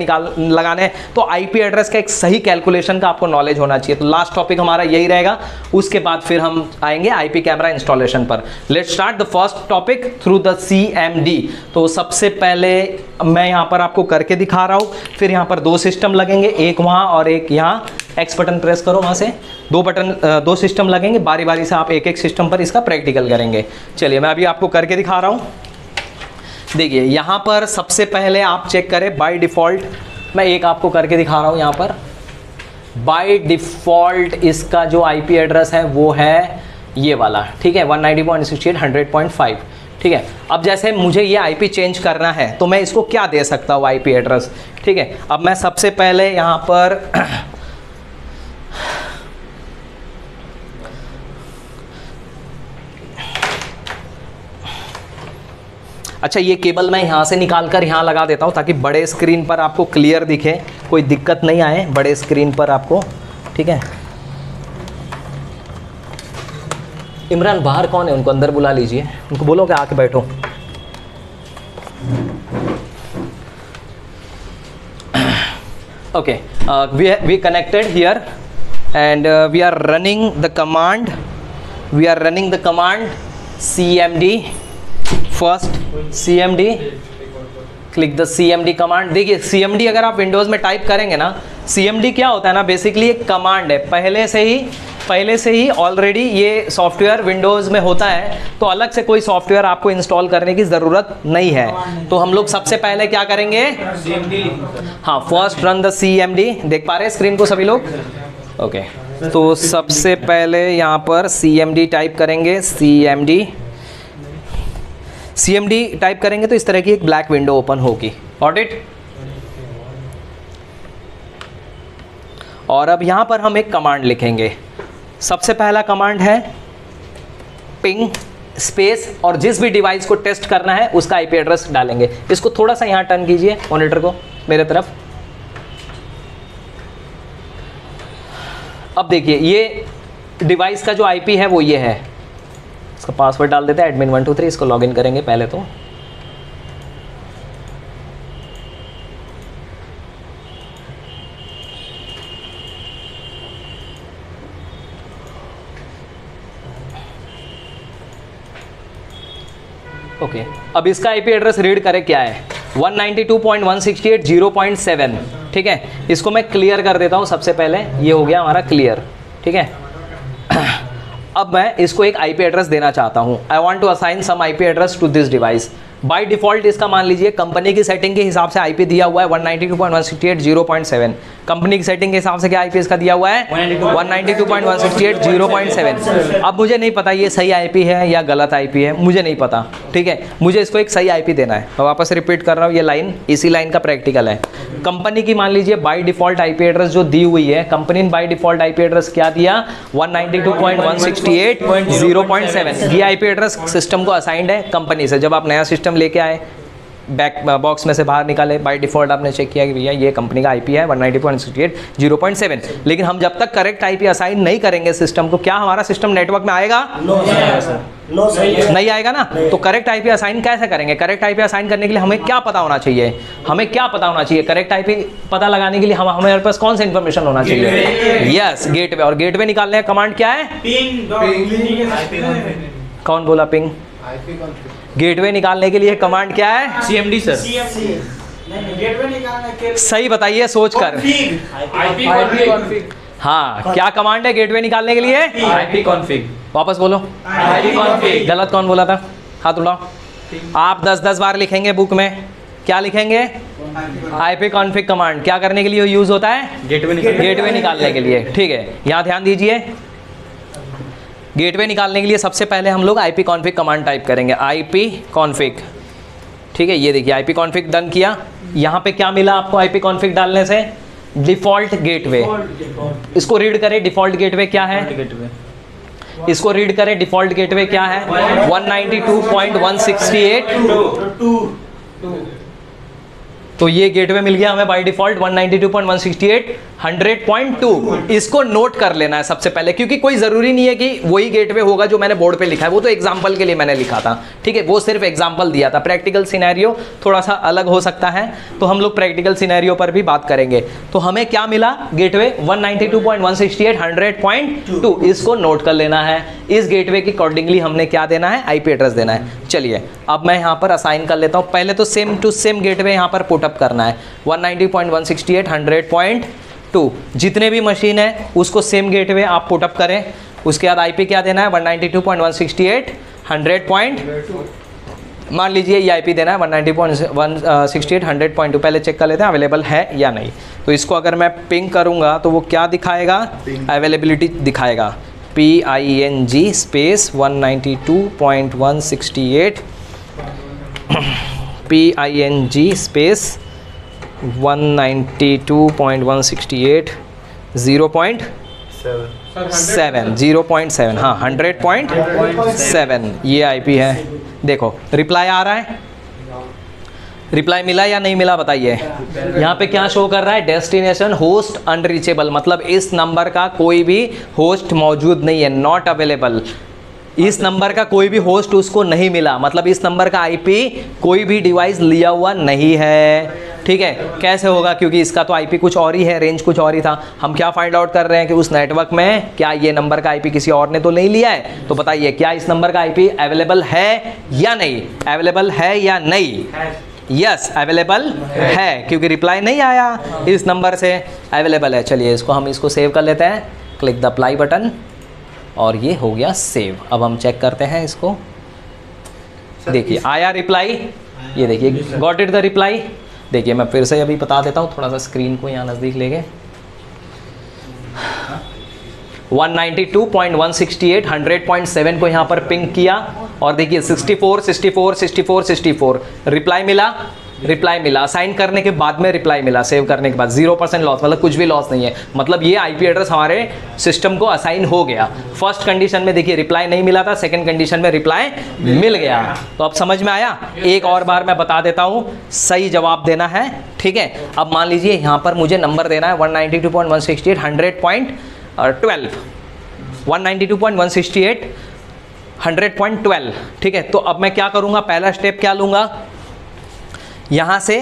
लगाने हैं, तो आईपी एड्रेस का एक सही कैलकुलेशन का आपको नॉलेज होना चाहिए। तो लास्ट टॉपिक हमारा यही रहेगा, उसके बाद फिर हम आएंगे आईपी कैमरा इंस्टॉलेशन पर। Let's start the first topic through the CMD। तो सबसे पहले मैं यहाँ पर आपको करके दिखा रहा हूँ, फिर यहाँ पर 2 सिस्टम लगेंगे, एक वहाँ और एक यहाँ, X बटन प्रेस करो, वहाँ से 2 सिस्टम लगेंगे, बारी बारी से आप 1-1 सिस्टम पर इसका प्रैक्टिकल करेंगे। चलिए मैं अभी आपको करके दिखा रहा हूँ। देखिए यहाँ पर सबसे पहले आप चेक करें, बाय डिफ़ॉल्ट मैं एक आपको करके दिखा रहा हूँ, यहाँ पर बाय डिफ़ॉल्ट इसका जो IP एड्रेस है वो है ये वाला, ठीक है, 190.168.100.5, ठीक है। अब जैसे मुझे ये IP चेंज करना है तो मैं इसको क्या दे सकता हूँ IP एड्रेस, ठीक है। अब मैं सबसे पहले यहाँ पर अच्छा ये केबल मैं यहाँ से निकाल कर यहाँ लगा देता हूँ ताकि बड़े स्क्रीन पर आपको क्लियर दिखे, कोई दिक्कत नहीं आए बड़े स्क्रीन पर आपको, ठीक है। इमरान बाहर कौन है, उनको अंदर बुला लीजिए, उनको बोलो कि आके बैठो। Okay, we connected here and we are running the command, CMD first, CMD, click the CMD command. देखिए CMD अगर आप विंडोज में टाइप करेंगे ना, CMD क्या होता है ना, बेसिकली एक कमांड है, पहले से ही ऑलरेडी ये सॉफ्टवेयर विंडोज़ में होता है, तो अलग से कोई सॉफ्टवेयर आपको इंस्टॉल करने की ज़रूरत नहीं है। तो हम लोग सबसे पहले क्या करेंगे, हाँ, फर्स्ट रन द CMD। देख पा रहे हैं स्क्रीन को सभी लोग? ओके, तो सबसे पहले यहाँ पर CMD टाइप करेंगे, CMD टाइप करेंगे तो इस तरह की एक ब्लैक विंडो ओपन होगी, ऑट इट। और अब यहाँ पर हम एक कमांड लिखेंगे। सबसे पहला कमांड है पिंग स्पेस, और जिस भी डिवाइस को टेस्ट करना है उसका IP एड्रेस डालेंगे। इसको थोड़ा सा यहाँ टर्न कीजिए मॉनिटर को मेरे तरफ। अब देखिए ये डिवाइस का जो IP है वो ये है, इसका पासवर्ड डाल देते हैं admin123, इसको लॉगिन करेंगे पहले तो। ओके अब इसका आईपी एड्रेस रीड करें क्या है 192.168.0.7 ठीक है। इसको मैं क्लियर कर देता हूँ सबसे पहले, ये हो गया हमारा क्लियर ठीक है। अब मैं इसको एक आईपी एड्रेस देना चाहता हूँ, I want to assign some IP address to this device. By default इसका मान लीजिए कंपनी की सेटिंग के हिसाब से आईपी दिया हुआ है 192.168.0.7। कंपनी की सेटिंग के हिसाब से क्या आईपी इसका दिया हुआ है 192.168.0.7। अब मुझे नहीं पता ये सही आईपी है या गलत आईपी है, मुझे नहीं पता ठीक है। मुझे इसको एक सही आईपी देना है। मैं वापस रिपीट कर रहा हूँ, ये लाइन इसी लाइन का प्रैक्टिकल है। कंपनी की मान लीजिए बाई डिफॉल्ट आईपी एड्रेस जो दी हुई है, कंपनी ने बाई डिफॉल्ट आईपी एड्रेस क्या दिया 192.168.0.7। ये आईपी एड्रेस सिस्टम को असाइंड है कंपनी से। जब आप नया सिस्टम लेके आए, बैक बॉक्स में से बाहर निकाले, बाय डिफॉल्ट आपने चेक किया कि भैया ये कंपनी का आईपी है 192.168.0.7। लेकिन हम जब तक करेक्ट आईपी असाइन नहीं करेंगे सिस्टम को, क्या हमारा सिस्टम नेटवर्क में आएगा? नहीं आएगा ना। तो करेक्ट आईपी असाइन कैसे करेंगे? करेक्ट आईपी असाइन करने के लिए हमें क्या पता होना चाहिए? हमें क्या पता होना चाहिए करेक्ट आईपी पता लगाने के लिए? हमारे पास कौन सा इन्फॉर्मेशन होना चाहिए? Yes, gateway. और गेटवे निकालने का कमांड क्या है? कौन बोला पिंग? गेटवे निकालने के लिए कमांड क्या है? CMD sir. गेटवे निकालने के लिए सही बताइए सोचकर। IP config. हाँ, क्या कमांड है गेटवे निकालने के लिए? IP config. वापस बोलो आईपी कॉन्फिग। गलत कौन बोला था? हाथ उठाओ। आप 10-10 बार लिखेंगे बुक में। क्या लिखेंगे? आईपी कॉन्फिग कमांड क्या करने के लिए यूज होता है? गेटवे निकालने के लिए ठीक है। यहाँ ध्यान दीजिए, गेटवे निकालने के लिए सबसे पहले हम लोग IP config कमांड टाइप करेंगे। IP config ठीक है। ये देखिए IP config डन किया। यहाँ पे क्या मिला आपको IP config डालने से? Default gateway. इसको रीड करें, डिफॉल्ट गेटवे क्या है? इसको रीड करें, डिफॉल्ट गेटवे क्या है? 192.168.2। तो ये गेटवे मिल गया हमें बाय डिफॉल्ट 192.168.100.2। इसको नोट कर लेना है सबसे पहले, क्योंकि कोई ज़रूरी नहीं है कि वही गेटवे होगा जो मैंने बोर्ड पे लिखा है। वो तो एग्जांपल के लिए मैंने लिखा था ठीक है, वो सिर्फ एग्जांपल दिया था। प्रैक्टिकल सिनेरियो थोड़ा सा अलग हो सकता है, तो हम लोग प्रैक्टिकल सिनेरियो पर भी बात करेंगे। तो हमें क्या मिला? गेटवे 192.168.100.2। इसको नोट कर लेना है। इस गेटवे के अकॉर्डिंगली हमने क्या देना है? आईपी एड्रेस देना है। चलिए अब मैं यहाँ पर असाइन कर लेता हूँ। पहले तो सेम टू सेम गेटवे यहाँ पर पुटअप करना है 192.168.100.2। जितने भी मशीन है उसको सेम गेटवे आप पुटअप करें। उसके बाद आईपी क्या देना है? 192.168.100.2। मान लीजिए ये आईपी देना है 192.168.100.2। पहले चेक कर लेते हैं अवेलेबल है या नहीं। तो इसको अगर मैं पिंग करूँगा तो वो क्या दिखाएगा? अवेलेबिलिटी दिखाएगा। PING स्पेस 192.168 PING स्पेस 192.168.0.7 हाँ 100.7 ये आईपी है। देखो रिप्लाई आ रहा है, रिप्लाई मिला या नहीं मिला बताइए। यहाँ पे क्या शो कर रहा है? डेस्टिनेशन होस्ट अनरीचेबल, मतलब इस नंबर का कोई भी होस्ट मौजूद नहीं है, नॉट अवेलेबल। इस नंबर का कोई भी होस्ट उसको नहीं मिला, मतलब इस नंबर का आईपी कोई भी डिवाइस लिया हुआ नहीं है ठीक है। कैसे होगा? क्योंकि इसका तो आईपी कुछ और ही है, रेंज कुछ और ही था। हम क्या फाइंड आउट कर रहे हैं कि उस नेटवर्क में क्या ये नंबर का आईपी किसी और ने तो नहीं लिया है। तो बताइए क्या इस नंबर का आईपी अवेलेबल है या नहीं? अवेलेबल है या नहीं? यस, अवेलेबल है, क्योंकि रिप्लाई नहीं आया। इस नंबर से अवेलेबल है। चलिए इसको हम इसको सेव कर लेते हैं। क्लिक द अप्लाई बटन और ये हो गया सेव। अब हम चेक करते हैं इसको। देखिए आया रिप्लाई, ये देखिए गॉट इट द रिप्लाई। देखिए मैं फिर से अभी बता देता हूँ, थोड़ा सा स्क्रीन को यहाँ नज़दीक ले गए। 192.168.100.7 को यहाँ पर पिंग किया और देखिए 64 रिप्लाई मिला। साइन करने के बाद में रिप्लाई मिला, सेव करने के बाद 0% लॉस, मतलब कुछ भी लॉस नहीं है, मतलब ये आईपी एड्रेस हमारे सिस्टम को असाइन हो गया। फर्स्ट कंडीशन में देखिए रिप्लाई नहीं मिला था, सेकंड कंडीशन में रिप्लाई मिल गया। तो अब समझ में आया? एक और बार मैं बता देता हूँ, सही जवाब देना है ठीक है। अब मान लीजिए यहाँ पर मुझे नंबर देना है 192.168.100.12 ठीक है। तो अब मैं क्या करूँगा? पहला स्टेप क्या लूँगा? यहाँ से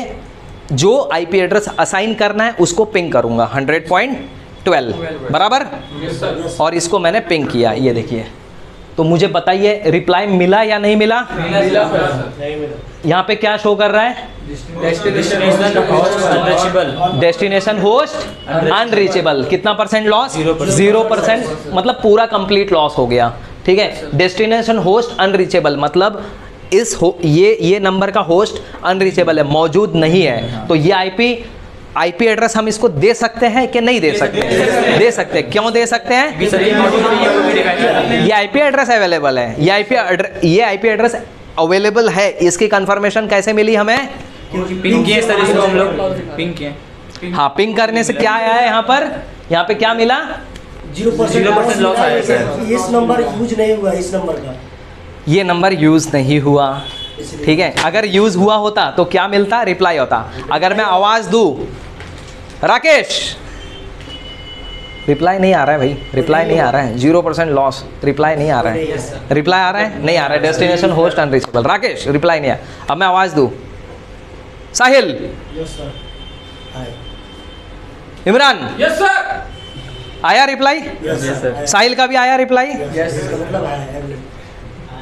जो आईपी एड्रेस असाइन करना है उसको पिंग करूँगा 100.12 बराबर। और इसको मैंने पिंग किया, ये देखिए तो मुझे बताइए रिप्लाई मिला या नहीं मिला? यहाँ पे क्या शो कर रहा है? Destination host unreachable. कितना परसेंट लॉस? 0%। मतलब पूरा कंप्लीट लॉस हो गया। ठीक है, डेस्टिनेशन होस्ट अनरीचेबल मतलब इस ये नंबर का होस्ट अनरीचेबल है, मौजूद नहीं है। तो ये आईपी एड्रेस हम इसको दे सकते हैं कि नहीं दे सकते हैं? दे सकते हैं। क्यों दे सकते हैं? ये आईपी एड्रेस अवेलेबल है, ये आईपी एड्रेस अवेलेबल है। इसकी कंफर्मेशन कैसे मिली हमें? पिंग किए सर, इसको हम लोग पिंग किए। हाँ, पिंग करने से क्या आया है यहाँ पर? यहाँ पे क्या मिला? 0% लॉस आया सर। इस नंबर यूज नहीं हुआ, इस नंबर का ये नंबर यूज नहीं हुआ। ठीक है, अगर यूज हुआ होता तो क्या मिलता? रिप्लाई होता। अगर मैं आवाज दूं, राकेश रिप्लाई नहीं आ रहा है भाई, रिप्लाई नहीं आ रहा है, 0% लॉस, रिप्लाई नहीं आ रहा है, रिप्लाई आ रहा है नहीं आ रहा है, destination host unreachable, Rakesh reply नहीं आया। अब मैं आवाज दूं, साहिल, इमरान, आया रिप्लाई? साहिल का भी आया रिप्लाई?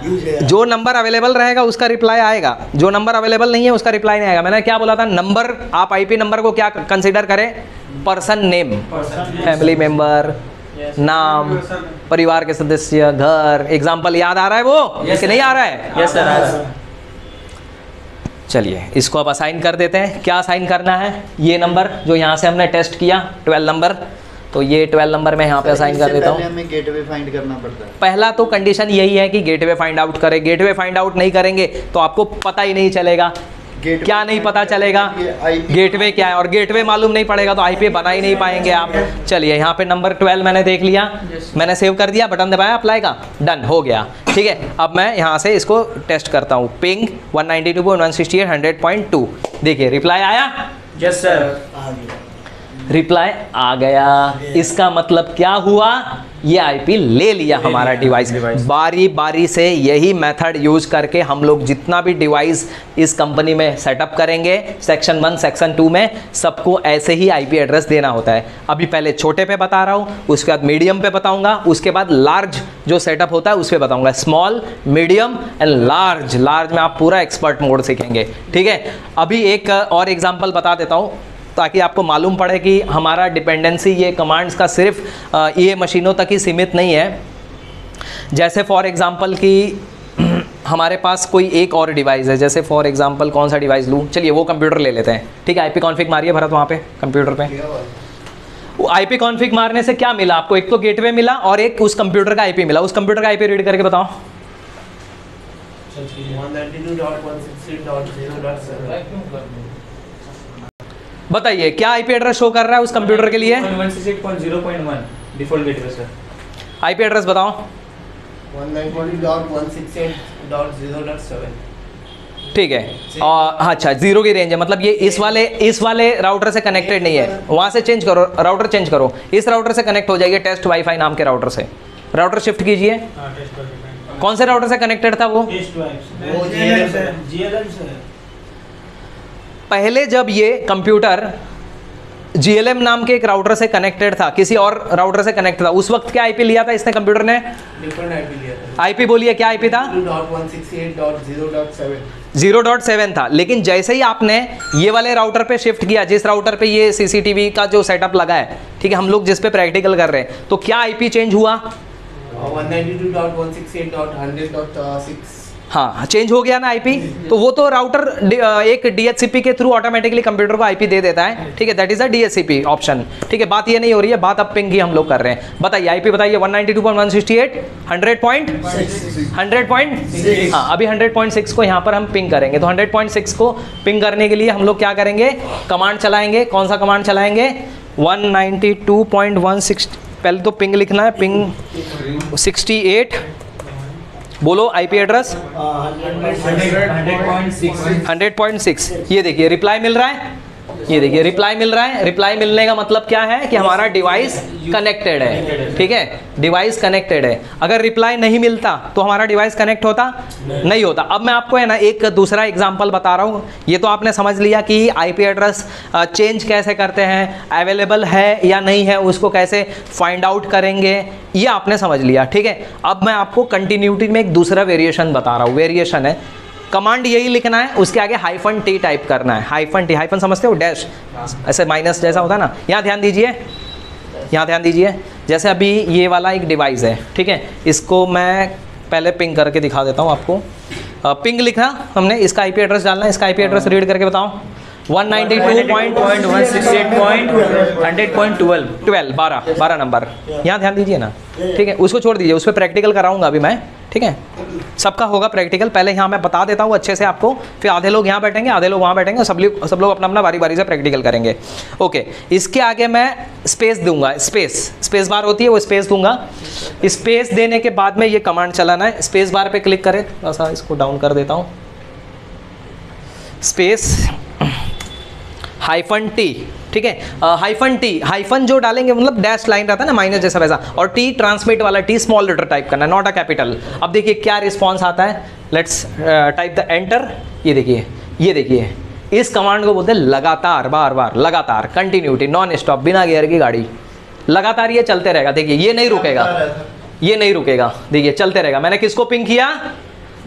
जो नंबर अवेलेबल रहेगा उसका रिप्लाई आएगा, जो नंबर अवेलेबल नहीं है उसका रिप्लाई नहीं आएगा। मैंने क्या बोला था? नंबर, आप आईपी नंबर को क्या कंसीडर करें? पर्सन नेम, फैमिली मेंबर, नाम, परिवार के सदस्य, घर। एग्जांपल याद आ रहा है वो कि नहीं आ रहा है? Yes sir. चलिए इसको अब असाइन कर देते हैं। क्या असाइन करना है? ये नंबर जो यहाँ से हमने टेस्ट किया 12 नंबर, तो ये 12 नंबर मैं यहाँ पे असाइन कर देता हूँ। हमें गेटवे फाइंड करना पड़ता है। पहला तो कंडीशन यही है कि गेटवे फाइंड आउट करें। गेटवे फाइंड आउट नहीं करेंगे तो आपको पता ही नहीं चलेगा। क्या नहीं पता चलेगा? गेटवे क्या है, और गेटवे मालूम नहीं पड़ेगा तो आईपी बना ही नहीं पाएंगे आप। चलिए यहाँ पे नंबर 12 मैंने देख लिया, मैंने सेव कर दिया, बटन दबाया, अप्लाई का, डन हो गया। ठीक है, अब मैं यहाँ से इसको टेस्ट करता हूँ। पिंग 192.168.100.2। देखिए रिप्लाई आया? यस सर, रिप्लाई आ गया। इसका मतलब क्या हुआ? ये आईपी ले लिया हमारा डिवाइस। बारी बारी से यही मेथड यूज करके हम लोग जितना भी डिवाइस इस कंपनी में सेटअप करेंगे, सेक्शन 1 सेक्शन 2 में सबको ऐसे ही आईपी एड्रेस देना होता है। अभी पहले छोटे पे बता रहा हूँ, उसके बाद मीडियम पे बताऊँगा, उसके बाद लार्ज जो सेटअप होता है उस पर बताऊँगा। Small, medium and large. Large में आप पूरा एक्सपर्ट मोड सीखेंगे। ठीक है, अभी एक और एग्जाम्पल बता देता हूँ ताकि आपको मालूम पड़े कि हमारा डिपेंडेंसी ये कमांड्स का सिर्फ ये मशीनों तक ही सीमित नहीं है। जैसे फॉर एग्जांपल कि हमारे पास कोई एक और डिवाइस है, जैसे फॉर एग्जांपल कौन सा डिवाइस लूँ, चलिए वो कंप्यूटर ले लेते हैं। ठीक है, आईपी कॉन्फिग मारिए भरत वहाँ पे कंप्यूटर पे। वो आईपी कॉन्फिग मारने से क्या मिला आपको? एक तो गेटवे मिला और एक उस कंप्यूटर का आईपी मिला। उस कंप्यूटर का आईपी रीड करके बताओ। 192.168.0.7 बताइए क्या आईपी एड्रेस शो कर रहा है उस कंप्यूटर के लिए? 168.0.1 default gateway sir. IP address बताओ। 192.168.0.7। ठीक है, और अच्छा 0 की रेंज है, मतलब ये इस वाले राउटर से कनेक्टेड नहीं है। वहाँ से चेंज करो, राउटर चेंज करो, इस राउटर से कनेक्ट हो जाइए, टेस्ट वाईफाई नाम के राउटर से। राउटर शिफ्ट कीजिए। कौन से राउटर से कनेक्टेड था वो? पहले जब ये कंप्यूटर GLM नाम के एक राउटर से कनेक्टेड था, किसी और राउटर से कनेक्ट था, उस वक्त क्या आईपी लिया था इसने कंप्यूटर ने? डिफरेंट आईपी लिया था। आईपी बोलिए क्या आईपी था? 0.7 था। लेकिन जैसे ही आपने ये वाले राउटर पे शिफ्ट किया, जिस राउटर पे ये CCTV का जो सेटअप लगा है, ठीक है, हम लोग जिस पे प्रैक्टिकल कर रहे हैं, तो क्या आईपी चेंज हुआ? 192.168.100.6। हाँ, चेंज हो गया ना आईपी। तो वो तो राउटर एक DHCP के थ्रू ऑटोमेटिकली कंप्यूटर को आईपी दे देता है। ठीक है, that is the DHCP option. ठीक है, बात ये नहीं हो रही है, बात अब पिंग की हम लोग कर रहे हैं। बताइए आईपी बताइए। 192.168.100.6। हाँ, अभी 100.6 को यहाँ पर हम पिंग करेंगे। तो 100.6 को पिंग करने के लिए हम लोग क्या करेंगे? कमांड चलाएंगे। कौन सा कमांड चलाएंगे? 192.168, पहले तो पिंग लिखना है, पिंग 68। बोलो आईपी एड्रेस 100.6। ये देखिए रिप्लाई मिल रहा है? ये देखिए रिप्लाई मिल रहा है। रिप्लाई मिलने का मतलब क्या है कि हमारा डिवाइस कनेक्टेड है, ठीक है, डिवाइस कनेक्टेड है। अगर रिप्लाई नहीं मिलता तो हमारा डिवाइस कनेक्ट होता नहीं होता। अब मैं आपको है ना एक दूसरा एग्जांपल बता रहा हूँ, ये तो आपने समझ लिया कि आईपी एड्रेस चेंज कैसे करते हैं, अवेलेबल है या नहीं है उसको कैसे फाइंड आउट करेंगे, ये आपने समझ लिया, ठीक है। अब मैं आपको कंटिन्यूटी में एक दूसरा वेरिएशन बता रहा हूँ। वेरिएशन है, कमांड यही लिखना है, उसके आगे हाइफन टी टाइप करना है, हाइफन टी, हाइफन समझते हो, डैश ऐसे माइनस जैसा होता है ना, यहाँ ध्यान दीजिए, यहाँ ध्यान दीजिए। जैसे अभी ये वाला एक डिवाइस है, ठीक है, इसको मैं पहले पिंग करके दिखा देता हूँ आपको। पिंग लिखा हमने, इसका आईपी एड्रेस डालना है, इसका आईपी एड्रेस रीड करके बताओ 192.168.100.12 नंबर, यहाँ ध्यान दीजिए ना, ठीक है, उसको छोड़ दीजिए, उस पर प्रैक्टिकल कराऊंगा अभी मैं, ठीक है, सबका होगा प्रैक्टिकल। पहले यहाँ मैं बता देता हूँ अच्छे से आपको, फिर आधे लोग यहाँ बैठेंगे, आधे लोग वहाँ बैठेंगे, सब लोग अपना अपना बारी बारी से प्रैक्टिकल करेंगे, ओके। इसके आगे मैं स्पेस दूंगा, स्पेस, स्पेस बार होती है वो स्पेस दूंगा, स्पेस देने के बाद में ये कमांड चलाना है। स्पेस बार पे क्लिक करें, थोड़ा सा इसको डाउन कर देता हूँ, स्पेस हाइफन टी, ठीक है, हाइफन टी, हाइफन जो डालेंगे मतलब डैश लाइन रहता है ना माइनस जैसा वैसा, और टी ट्रांसमिट वाला टी स्मॉल लेटर टाइप करना, नॉट अ कैपिटल। अब देखिए क्या रिस्पॉन्स आता है, लेट्स टाइप द एंटर, ये देखिए, ये देखिए, इस कमांड को बोलते हैं लगातार, बार बार, लगातार, कंटिन्यूटी, नॉन स्टॉप, बिना गियर की गाड़ी, लगातार ये चलते रहेगा। देखिए ये नहीं रुकेगा, ये नहीं रुकेगा, देखिए चलते रहेगा। मैंने किसको पिंग किया,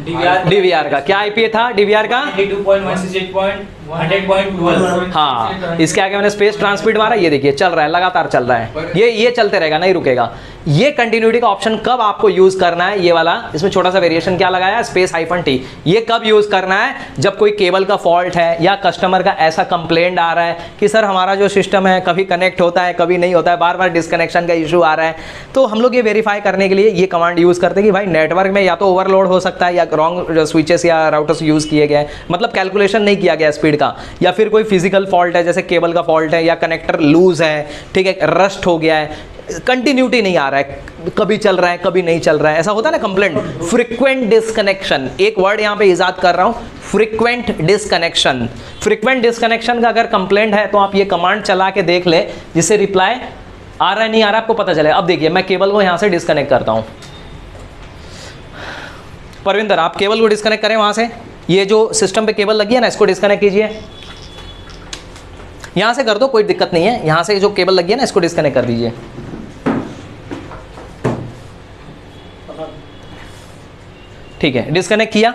DVR का, क्या आईपी था DVR का 192.168.100.12, हाँ, इसके आगे मैंने स्पेस ट्रांसमिट मारा, ये देखिए चल रहा है, लगातार चल रहा है, ये चलते रहेगा, नहीं रुकेगा। ये कंटिन्यूटी का ऑप्शन कब आपको यूज करना है, ये वाला, इसमें छोटा सा वेरिएशन क्या लगाया, स्पेस हाइफन टी, ये कब यूज करना है, जब कोई केबल का फॉल्ट है या कस्टमर का ऐसा कंप्लेंट आ रहा है कि सर हमारा जो सिस्टम है कभी कनेक्ट होता है कभी नहीं होता है, बार बार डिस्कनेक्शन का इशू आ रहा है, तो हम लोग ये वेरीफाई करने के लिए ये कमांड यूज करते हैं कि भाई नेटवर्क में या तो ओवरलोड हो सकता है या रॉन्ग स्विचेस या राउटर्स यूज किए गए, मतलब कैलकुलेशन नहीं किया गया स्पीड का, या फिर कोई फिजिकल फॉल्ट है जैसे केबल का फॉल्ट है या कनेक्टर लूज है, ठीक है, रस्ट हो गया है, कंटिन्यूटी नहीं आ रहा है, कभी चल रहा है कभी नहीं चल रहा है, ऐसा होता है ना कंप्लेंट, फ्रीक्वेंट डिस्कनेक्शन, एक वर्ड यहाँ पे इजाद कर रहा हूँ, फ्रीक्वेंट डिस्कनेक्शन। फ्रीक्वेंट डिस्कनेक्शन का अगर कंप्लेंट है तो आप ये कमांड चला के देख ले, जिससे रिप्लाई आ रहा है नहीं आ रहा आपको पता चले। अब देखिए मैं केबल को यहाँ से डिस्कनेक्ट करता हूँ, परविंदर आप केबल को डिस्कनेक्ट करें वहाँ से, ये जो सिस्टम पे केबल लगी है ना इसको डिस्कनेक्ट कीजिए, यहाँ से कर दो कोई दिक्कत नहीं है, यहाँ से जो केबल लगी है ना इसको डिस्कनेक्ट कर दीजिए, ठीक है, डिस्कनेक्ट किया,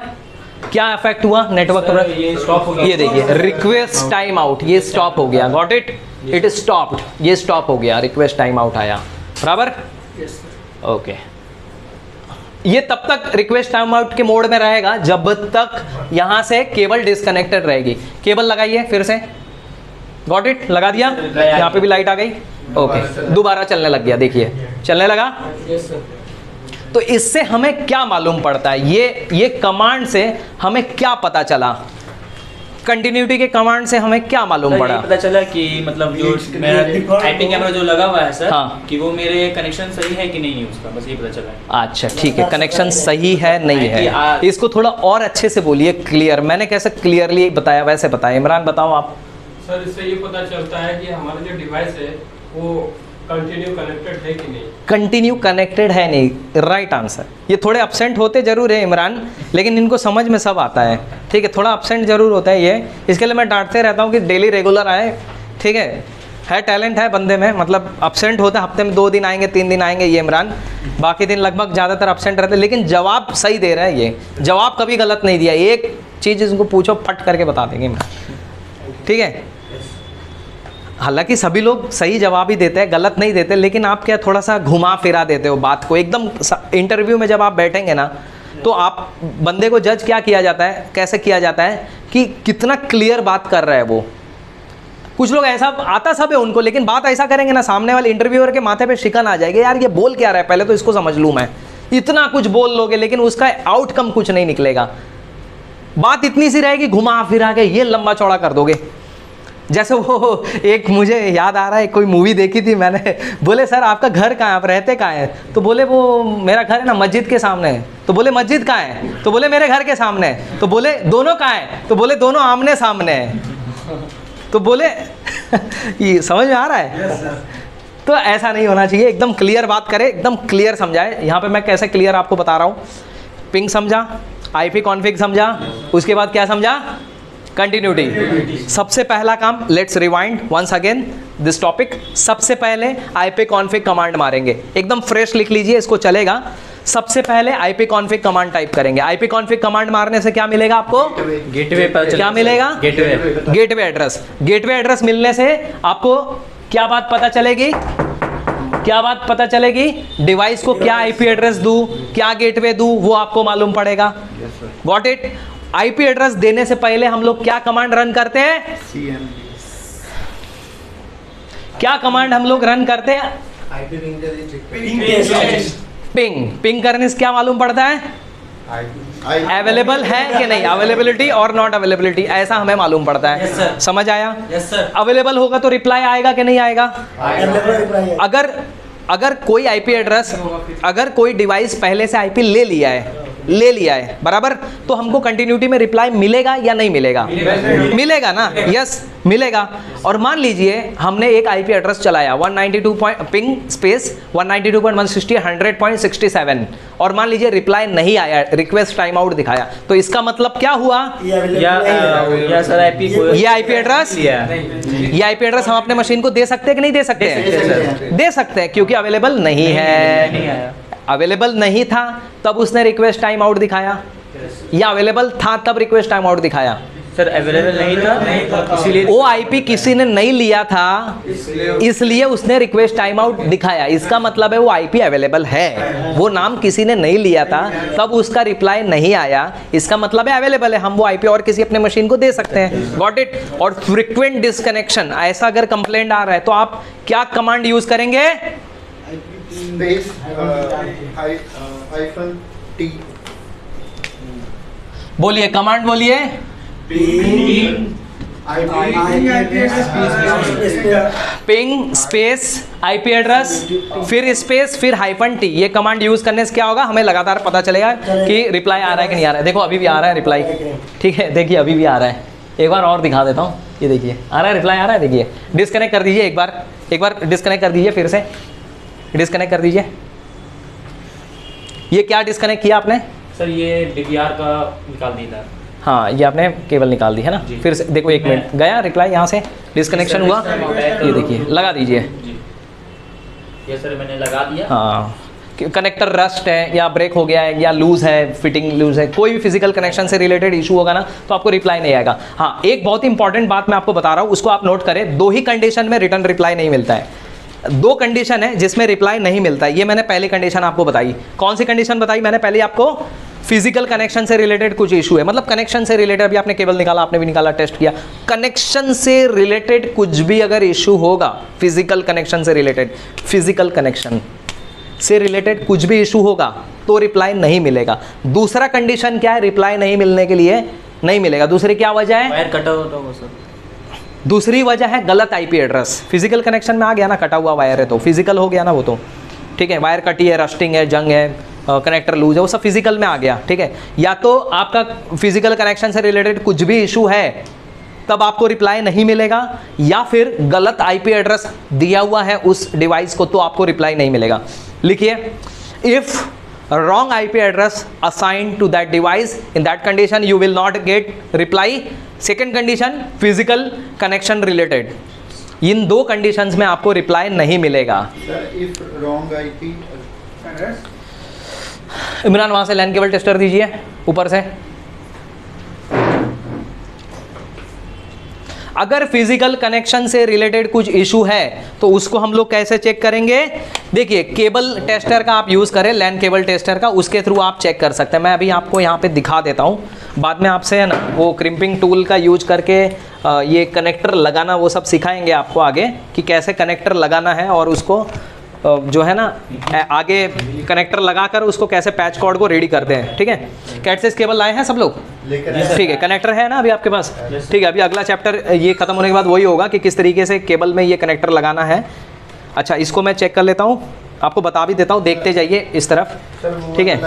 क्या इफेक्ट हुआ नेटवर्क पर, ये स्टॉप हो गया, ये देखिए रिक्वेस्ट टाइम आउट, ये स्टॉप हो गया, got it, it is stopped, ये स्टॉप हो गया, रिक्वेस्ट टाइम आउट आया, बराबर, ओके। ये तब तक रिक्वेस्ट टाइम आउट के मोड में रहेगा जब तक यहाँ से केबल डिस्कनेक्टेड रहेगी। केबल लगाइए फिर से, गॉट इट, लगा दिया, यहाँ पे भी लाइट आ गई, ओके, दोबारा चलने लग गया, देखिए चलने लगा। तो इससे हमें क्या मालूम पड़ता है, ये कमांड से हमें क्या पता चला, कंटिन्यूटी के कमांड से हमें क्या मालूम पड़ा, पता चला कि मतलब जो मेरा आईपी कैमरा जो लगा हुआ है सर, हाँ, कि वो मेरे कनेक्शन सही है कि नहीं है उसका, बस ये पता चला। अच्छा ठीक है, कनेक्शन सही है नहीं है, इसको थोड़ा और अच्छे से बोलिए, क्लियर, मैंने कैसे क्लियरली बताया वैसे बताया। इमरान बताओ आप। सर इससे ये पता चलता है कि हमारा जो डिवाइस है वो कंटिन्यू कनेक्टेड है कि नहीं, कंटिन्यू कनेक्टेड है नहीं, राइट आंसर। ये थोड़े एब्सेंट होते जरूर है इमरान, लेकिन इनको समझ में सब आता है, ठीक है, थोड़ा एब्सेंट जरूर होता है ये, इसके लिए मैं डांटते रहता हूँ कि डेली रेगुलर आए, ठीक है, टैलेंट है बंदे में, मतलब एब्सेंट होता है, हफ्ते में 2 दिन आएंगे 3 दिन आएंगे ये इमरान, बाकी दिन लगभग ज़्यादातर एब्सेंट रहते हैं, लेकिन जवाब सही दे रहा है ये, जवाब कभी गलत नहीं दिया, एक चीज़ इसको पूछो फट करके बता देंगे इमरान, ठीक है। हालांकि सभी लोग सही जवाब ही देते हैं, गलत नहीं देते, लेकिन आप क्या थोड़ा सा घुमा फिरा देते हो बात को, एकदम इंटरव्यू में जब आप बैठेंगे ना तो आप बंदे को जज क्या किया जाता है, कैसे किया जाता है कि कितना क्लियर बात कर रहा है वो। कुछ लोग ऐसा आता सब है उनको, लेकिन बात ऐसा करेंगे ना सामने वाले इंटरव्यूअर के माथे पे शिकन आ जाएगी, यार ये बोल क्या रहा है पहले तो इसको समझ लूँ मैं, इतना कुछ बोल लोगे लेकिन उसका आउटकम कुछ नहीं निकलेगा, बात इतनी सी रहेगी, घुमा फिरा के ये लंबा चौड़ा कर दोगे। जैसे वो एक मुझे याद आ रहा है, कोई मूवी देखी थी मैंने, बोले सर आपका घर कहाँ है, आप रहते कहाँ हैं, तो बोले वो मेरा घर है ना मस्जिद के सामने है, तो बोले मस्जिद कहाँ है, तो बोले मेरे घर के सामने है, तो बोले दोनों कहाँ है, तो बोले दोनों आमने सामने है, तो बोले ये समझ में आ रहा है? Yes, sir. तो ऐसा नहीं होना चाहिए, एकदम क्लियर बात करें, एकदम क्लियर समझाए। यहाँ पे मैं कैसे क्लियर आपको बता रहा हूँ, पिंग समझा, आईपी कॉन्फिग समझा, उसके बाद क्या समझा, कंटिन्यूटी। सबसे पहला काम, let's rewind once again this topic. सबसे पहले आईपी कॉन्फिग कमांड मारेंगे, एकदम फ्रेश लिख लीजिए, इसको चलेगा। सबसे पहले आईपी कॉन्फिग कमांड टाइप करेंगे। आईपी कॉन्फिग कमांड मारने से क्या मिलेगा आपको, गेटवे पर क्या मिलेगा, gateway, gateway address. Gateway address मिलने से आपको क्या बात पता चलेगी, क्या बात पता चलेगी, डिवाइस को क्या आईपी एड्रेस दूं, क्या गेटवे दूं, वो आपको मालूम पड़ेगा। Got it. आईपी एड्रेस देने से पहले हम लोग क्या कमांड रन करते हैं, क्या कमांड हम लोग रन करते हैं, पिंग। पिंग करने से क्या मालूम पड़ता है, अवेलेबल है कि नहीं, अवेलेबिलिटी और नॉट अवेलेबिलिटी, ऐसा हमें मालूम पड़ता है। yes, समझ आया? अवेलेबल होगा तो रिप्लाई आएगा कि नहीं आएगा। अगर कोई आईपी एड्रेस, अगर कोई डिवाइस पहले से आईपी ले लिया है बराबर, तो हमको कंटिन्यूटी में रिप्लाई मिलेगा या नहीं मिलेगा, मिलेगा ना। यस, मिलेगा। और मान लीजिए हमने एक आईपी एड्रेस चलाया 192. पिंग स्पेस 192.160.100.67 और मान लीजिए रिप्लाई नहीं आया, रिक्वेस्ट टाइम आउट दिखाया, तो इसका मतलब क्या हुआ, ये आईपी एड्रेस हम अपने मशीन को दे सकते हैं कि नहीं दे सकते हैं, दे सकते हैं, क्योंकि अवेलेबल नहीं है। अवेलेबल नहीं था तब उसने रिक्वेस्ट टाइम आउट दिखाया, या अवेलेबल था तब रिक्वेस्ट टाइम आउट दिखाया। सर अवेलेबल नहीं था इसलिए, वो आईपी किसी ने नहीं लिया था इसलिए उसने रिक्वेस्ट टाइम आउट दिखाया, इसका मतलब है वो आईपी अवेलेबल है। वो नाम किसी ने नहीं लिया था तब उसका रिप्लाई नहीं आया, इसका मतलब है अवेलेबल है, हम वो आईपी और किसी अपने मशीन को दे सकते हैं। Got it. और फ्रिक्वेंट डिसकनेक्शन, ऐसा अगर कंप्लेंट आ रहा है तो आप क्या कमांड यूज करेंगे, -t बोलिए, कमांड बोलिए, पिंग स्पेस आईपी एड्रेस फिर स्पेस फिर हाइफन टी। ये कमांड यूज करने से क्या होगा, हमें लगातार पता चलेगा कि रिप्लाई आ रहा है कि नहीं आ रहा है। देखो अभी भी आ रहा है रिप्लाई, ठीक है, देखिए अभी भी आ रहा है, एक बार और दिखा देता हूँ, ये देखिए आ रहा है रिप्लाई, आ रहा है। देखिए डिस्कनेक्ट कर दीजिए, एक बार डिस्कनेक्ट कर दीजिए, फिर से डिस्कनेक्ट कर दीजिए। ये क्या डिस्कनेक्ट किया आपने सर, ये डीवीआर का निकाल दिया था। हाँ, ये आपने केबल निकाल दी है ना। फिर से देखो, एक मिनट गया रिप्लाई, यहाँ से डिस्कनेक्शन हुआ, ये देखिए लगा दीजिए। ये सर मैंने लगा दिया। हाँ, कनेक्टर रस्ट है या ब्रेक हो गया है या लूज़ है, फिटिंग लूज़ है, कोई भी फिजिकल कनेक्शन से रिलेटेड इशू होगा ना तो आपको रिप्लाई नहीं आएगा। हाँ, एक बहुत इंपॉर्टेंट बात मैं आपको बता रहा हूँ, उसको आप नोट करें। दो ही कंडीशन में रिटर्न रिप्लाई नहीं मिलता है, दो कंडीशन है जिसमें रिप्लाई नहीं मिलता है। ये मैंने पहली कंडीशन आपको बताई, कौन सी कंडीशन बताई मैंने पहले आपको, फिजिकल कनेक्शन से रिलेटेड कुछ इशू है, मतलब कनेक्शन से रिलेटेड। अभी आपने केबल निकाला, आपने भी निकाला, टेस्ट किया, कनेक्शन से रिलेटेड कुछ भी अगर इशू होगा, फिजिकल कनेक्शन से रिलेटेड, फिजिकल कनेक्शन से रिलेटेड कुछ भी इशू होगा तो रिप्लाई नहीं मिलेगा। दूसरा कंडीशन क्या है, रिप्लाई नहीं मिलने के लिए नहीं मिलेगा, दूसरी क्या वजह है, दूसरी वजह है गलत आईपी एड्रेस। फिजिकल कनेक्शन में आ गया ना, कटा हुआ वायर है तो फिजिकल हो गया ना वो, तो ठीक है, वायर कटी है, रस्टिंग है, जंग है, कनेक्टर लूज है, वो सब फिजिकल में आ गया, ठीक है। या तो आपका फिजिकल कनेक्शन से रिलेटेड कुछ भी इशू है तब आपको रिप्लाई नहीं मिलेगा, या फिर गलत आईपी एड्रेस दिया हुआ है उस डिवाइस को तो आपको रिप्लाई नहीं मिलेगा। लिखिए, if wrong IP address assigned to that device, in that condition you will not get reply. Second condition, physical connection related. इन दो conditions में आपको reply नहीं मिलेगा। If wrong IP address, Imran वहाँ से LAN केबल टेस्टर दीजिए ऊपर से। अगर फिजिकल कनेक्शन से रिलेटेड कुछ इशू है तो उसको हम लोग कैसे चेक करेंगे, देखिए केबल टेस्टर का आप यूज़ करें, लैन केबल टेस्टर का, उसके थ्रू आप चेक कर सकते हैं। मैं अभी आपको यहाँ पे दिखा देता हूँ, बाद में आपसे है ना वो क्रिम्पिंग टूल का यूज करके ये कनेक्टर लगाना वो सब सिखाएंगे आपको आगे, कि कैसे कनेक्टर लगाना है और उसको जो है ना आगे कनेक्टर लगाकर उसको कैसे पैच कॉर्ड को रेडी करते हैं, ठीक है। कैटसेस केबल लाए हैं सब लोग, ठीक है, कनेक्टर है ना अभी आपके पास, ठीक है। अभी अगला चैप्टर ये खत्म होने के बाद वही होगा कि किस तरीके से केबल में ये कनेक्टर लगाना है। अच्छा इसको मैं चेक कर लेता हूँ, आपको बता भी देता हूँ, देखते जाइए इस तरफ, ठीक है।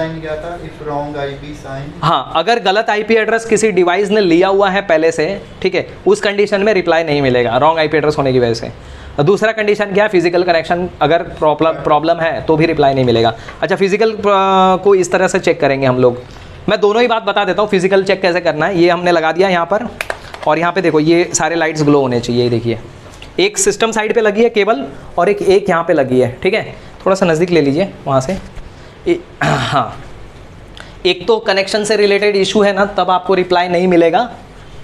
हाँ, अगर गलत आईपी एड्रेस किसी डिवाइस ने लिया हुआ है पहले से, ठीक है, उस कंडीशन में रिप्लाई नहीं मिलेगा रॉन्ग आईपी एड्रेस होने की वजह से। दूसरा कंडीशन क्या है, फिजिकल कनेक्शन अगर प्रॉब्लम है तो भी रिप्लाई नहीं मिलेगा। अच्छा फिजिकल को इस तरह से चेक करेंगे हम लोग, मैं दोनों ही बात बता देता हूँ फिजिकल चेक कैसे करना है। ये हमने लगा दिया यहाँ पर, और यहाँ पे देखो ये सारे लाइट्स ग्लो होने चाहिए, देखिए एक सिस्टम साइड पे लगी है केबल और एक यहाँ पे लगी है, ठीक है, थोड़ा सा नज़दीक ले लीजिए वहाँ से। हाँ, एक तो कनेक्शन से रिलेटेड इशू है ना, तब आपको रिप्लाई नहीं मिलेगा।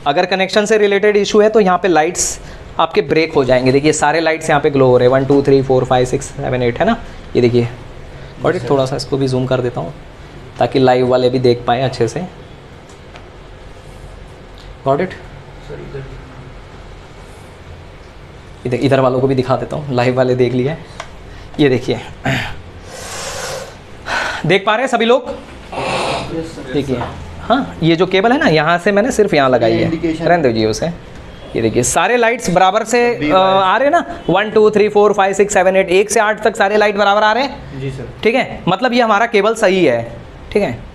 अगर कनेक्शन से रिलेटेड इशू है तो यहाँ पे लाइट्स आपके ब्रेक हो जाएंगे, देखिए सारे लाइट्स यहाँ पे ग्लो हो रहे हैं, 1 2 3 4 5 6 7 8 है ना, ये देखिए। और थोड़ा सा इसको भी जूम कर देता हूँ ताकि लाइव वाले भी देख पाए अच्छे से। गॉट इट, इधर वालों को भी दिखा देता हूँ, लाइव वाले देख लिए, ये देखिए, देख पा रहे हैं सभी लोग, देखिए। हाँ, ये जो केबल है ना, यहाँ से मैंने सिर्फ यहाँ लगाई है, रहने दीजिए उसे। ये देखिए सारे लाइट्स बराबर से आ रहे हैं ना, 1 2 3 4 5 6 7 8, 1 से 8 तक सारे लाइट बराबर आ रहे हैं जी सर, ठीक है, मतलब ये हमारा केबल सही है, ठीक है।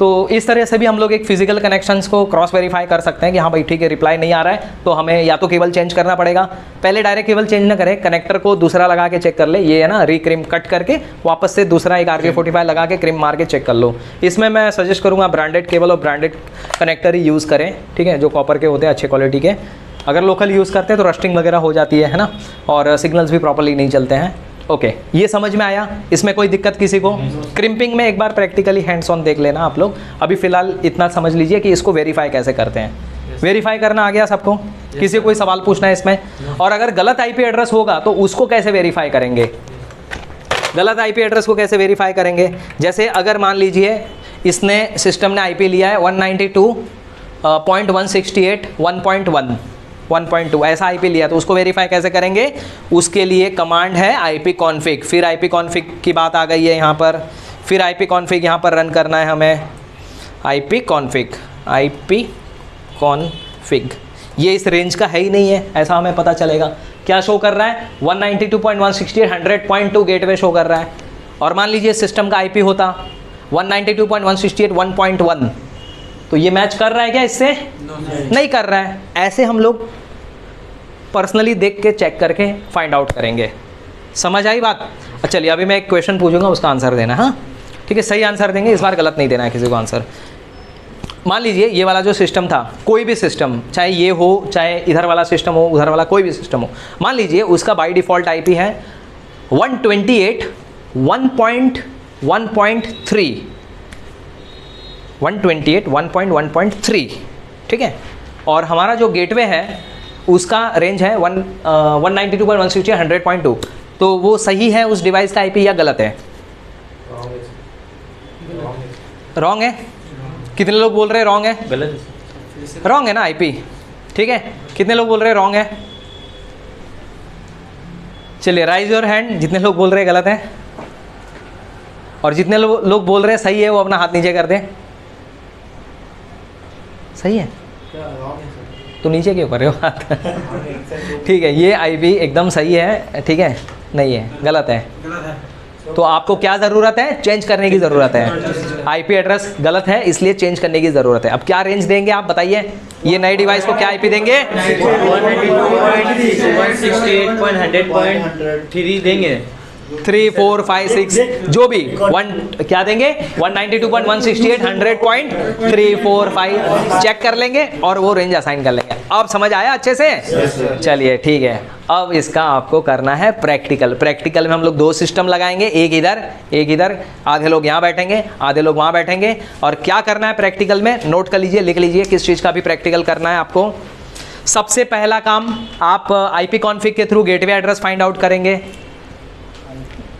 तो इस तरह से भी हम लोग एक फिजिकल कनेक्शंस को क्रॉस वेरीफाई कर सकते हैं कि हाँ भाई ठीक है, रिप्लाई नहीं आ रहा है तो हमें या तो केबल चेंज करना पड़ेगा। पहले डायरेक्ट केबल चेंज ना करें, कनेक्टर को दूसरा लगा के चेक कर ले, ये है ना, रिक्रिम कट करके वापस से दूसरा एक RJ45 लगा के क्रिम मार के चेक कर लो। इसमें मैं सजेस्ट करूँगा ब्रांडेड केबल और ब्रांडेड कनेक्टर ही यूज़ करें, ठीक है, जो कॉपर के होते हैं अच्छे क्वालिटी के। अगर लोकल यूज़ करते हैं तो रस्टिंग वगैरह हो जाती है ना, और सिग्नल्स भी प्रॉपरली नहीं चलते हैं। ओके ये समझ में आया, इसमें कोई दिक्कत किसी को? क्रिम्पिंग में एक बार प्रैक्टिकली हैंड्स ऑन देख लेना आप लोग। अभी फ़िलहाल इतना समझ लीजिए कि इसको वेरीफाई कैसे करते हैं। वेरीफाई करना आ गया सबको? किसी को कोई सवाल पूछना है इसमें? और अगर गलत आईपी एड्रेस होगा तो उसको कैसे वेरीफाई करेंगे, गलत आईपी एड्रेस को कैसे वेरीफाई करेंगे? जैसे अगर मान लीजिए इसने, सिस्टम ने IP लिया है 192.168.1.1 1.2 ऐसा IP लिया, तो उसको वेरीफाई कैसे करेंगे? उसके लिए कमांड है IP config, फिर IP config की बात आ गई है यहाँ पर, फिर IP config यहाँ पर रन करना है हमें, IP config ये इस रेंज का है ही नहीं है, ऐसा हमें पता चलेगा। क्या शो कर रहा है? 192.168.100.2 गेटवे शो कर रहा है। और मान लीजिए सिस्टम का IP होता 192.168.1.1, तो ये मैच कर रहा है क्या इससे? नहीं कर रहा है। ऐसे हम लोग पर्सनली देख के चेक करके फाइंड आउट करेंगे। समझ आई बात? चलिए अभी मैं एक क्वेश्चन पूछूंगा, उसका आंसर देना। हाँ ठीक है, सही आंसर देंगे इस बार, गलत नहीं देना है किसी को आंसर। मान लीजिए ये वाला जो सिस्टम था, कोई भी सिस्टम, चाहे ये हो, चाहे इधर वाला सिस्टम हो, उधर वाला, कोई भी सिस्टम हो, मान लीजिए उसका बाई डिफ़ॉल्ट IP है 128.1.1.3, ठीक है, और हमारा जो गेटवे है उसका रेंज है 192.168.100.2, तो वो सही है उस डिवाइस का IP या गलत है? रॉन्ग है। कितने लोग बोल रहे हैं रॉन्ग है? गलत, रॉन्ग है ना IP, ठीक है, कितने लोग बोल रहे हैं रॉन्ग है? चलिए राइज योर हैंड जितने लोग बोल रहे हैं गलत है, और जितने लोग बोल रहे हैं सही है वो अपना हाथ नीचे कर दें। सही है, तुम नीचे क्यों कर रहे हो हाथ? ठीक है, ये IP एकदम सही है, ठीक है, नहीं है, गलत है, तो आपको क्या ज़रूरत है? चेंज करने की ज़रूरत है। IP एड्रेस गलत है इसलिए चेंज करने की ज़रूरत है। अब क्या रेंज देंगे आप बताइए, ये नए डिवाइस को क्या IP देंगे? 192.168.100.3 देंगे, 3 4 5 6 जो भी, क्या देंगे? 192.168.100.3 4 5 चेक कर लेंगे और वो रेंज असाइन कर लेंगे। अब समझ आया अच्छे से? चलिए ठीक है, अब इसका आपको करना है प्रैक्टिकल। प्रैक्टिकल में हम लोग 2 सिस्टम लगाएंगे, एक इधर एक इधर, आधे लोग यहाँ बैठेंगे आधे लोग वहाँ बैठेंगे। और क्या करना है प्रैक्टिकल में, नोट कर लीजिए, लिख लीजिए किस चीज़ का भी प्रैक्टिकल करना है आपको। सबसे पहला काम, आप IP config के through gateway address find out करेंगे।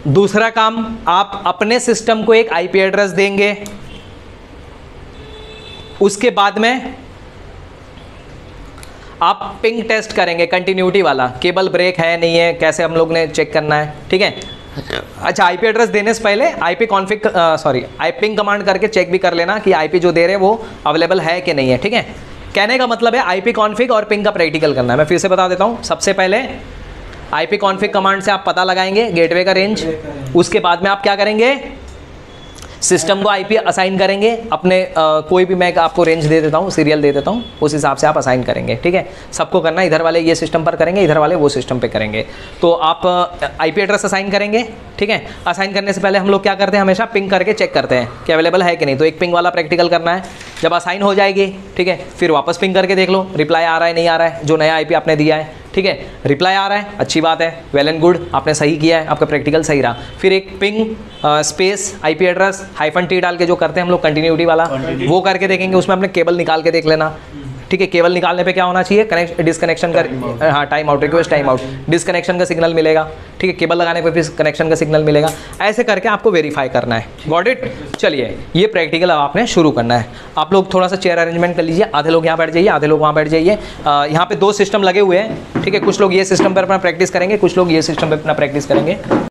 दूसरा काम, आप अपने सिस्टम को एक IP एड्रेस देंगे। उसके बाद में आप पिंग टेस्ट करेंगे, कंटिन्यूटी वाला, केबल ब्रेक है नहीं है कैसे हम लोग ने चेक करना है, ठीक है। अच्छा, IP एड्रेस देने से पहले पिंग कमांड करके चेक भी कर लेना कि IP जो दे रहे हैं वो अवेलेबल है कि नहीं है, ठीक है। कहने का मतलब है IP config और पिंग का प्रैक्टिकल करना है। मैं फिर से बता देता हूँ, सबसे पहले आईपी कॉन्फिग कमांड से आप पता लगाएंगे गेटवे का रेंज। उसके बाद में आप क्या करेंगे, सिस्टम को आईपी असाइन करेंगे अपने कोई भी, मैं आपको रेंज दे देता हूँ, सीरियल दे देता हूँ, उस हिसाब से आप असाइन करेंगे। ठीक है, सबको करना, इधर वाले ये सिस्टम पर करेंगे, इधर वाले वो सिस्टम पे करेंगे। तो आप आईपी एड्रेस असाइन करेंगे। ठीक है, असाइन करने से पहले हम लोग क्या करते हैं, हमेशा पिंग करके चेक करते हैं कि अवेलेबल है कि नहीं। तो एक पिंग वाला प्रैक्टिकल करना है, जब असाइन हो जाएगी ठीक है फिर वापस पिंग करके देख लो रिप्लाई आ रहा है नहीं आ रहा है, जो नया आईपी आपने दिया है। ठीक है, रिप्लाई आ रहा है, अच्छी बात है, वेल एंड गुड, आपने सही किया है, आपका प्रैक्टिकल सही रहा। फिर एक ping space IP address -t डाल के जो करते हैं हम लोग कंटिन्यूटी वाला, वो करके देखेंगे। उसमें अपने केबल निकाल के देख लेना। ठीक है, केबल निकालने पे क्या होना चाहिए, कनेक्ट डिसकनेक्शन का, हाँ time out, request time out, disconnection का सिग्नल मिलेगा। ठीक है, केबल लगाने पे फिर कनेक्शन का सिग्नल मिलेगा। ऐसे करके आपको वेरीफाई करना है। Got it. चलिए, ये प्रैक्टिकल अब आपने शुरू करना है। आप लोग थोड़ा सा चेयर अरेंजमेंट कर लीजिए, आधे लोग यहाँ बैठ जाइए, आधे लोग वहाँ बैठ जाइए। यहाँ पे दो सिस्टम लगे हुए हैं। ठीक है, कुछ लोग ये सिस्टम पर अपना प्रैक्टिस करेंगे, कुछ लोग ये सिस्टम पर अपना प्रैक्टिस करेंगे।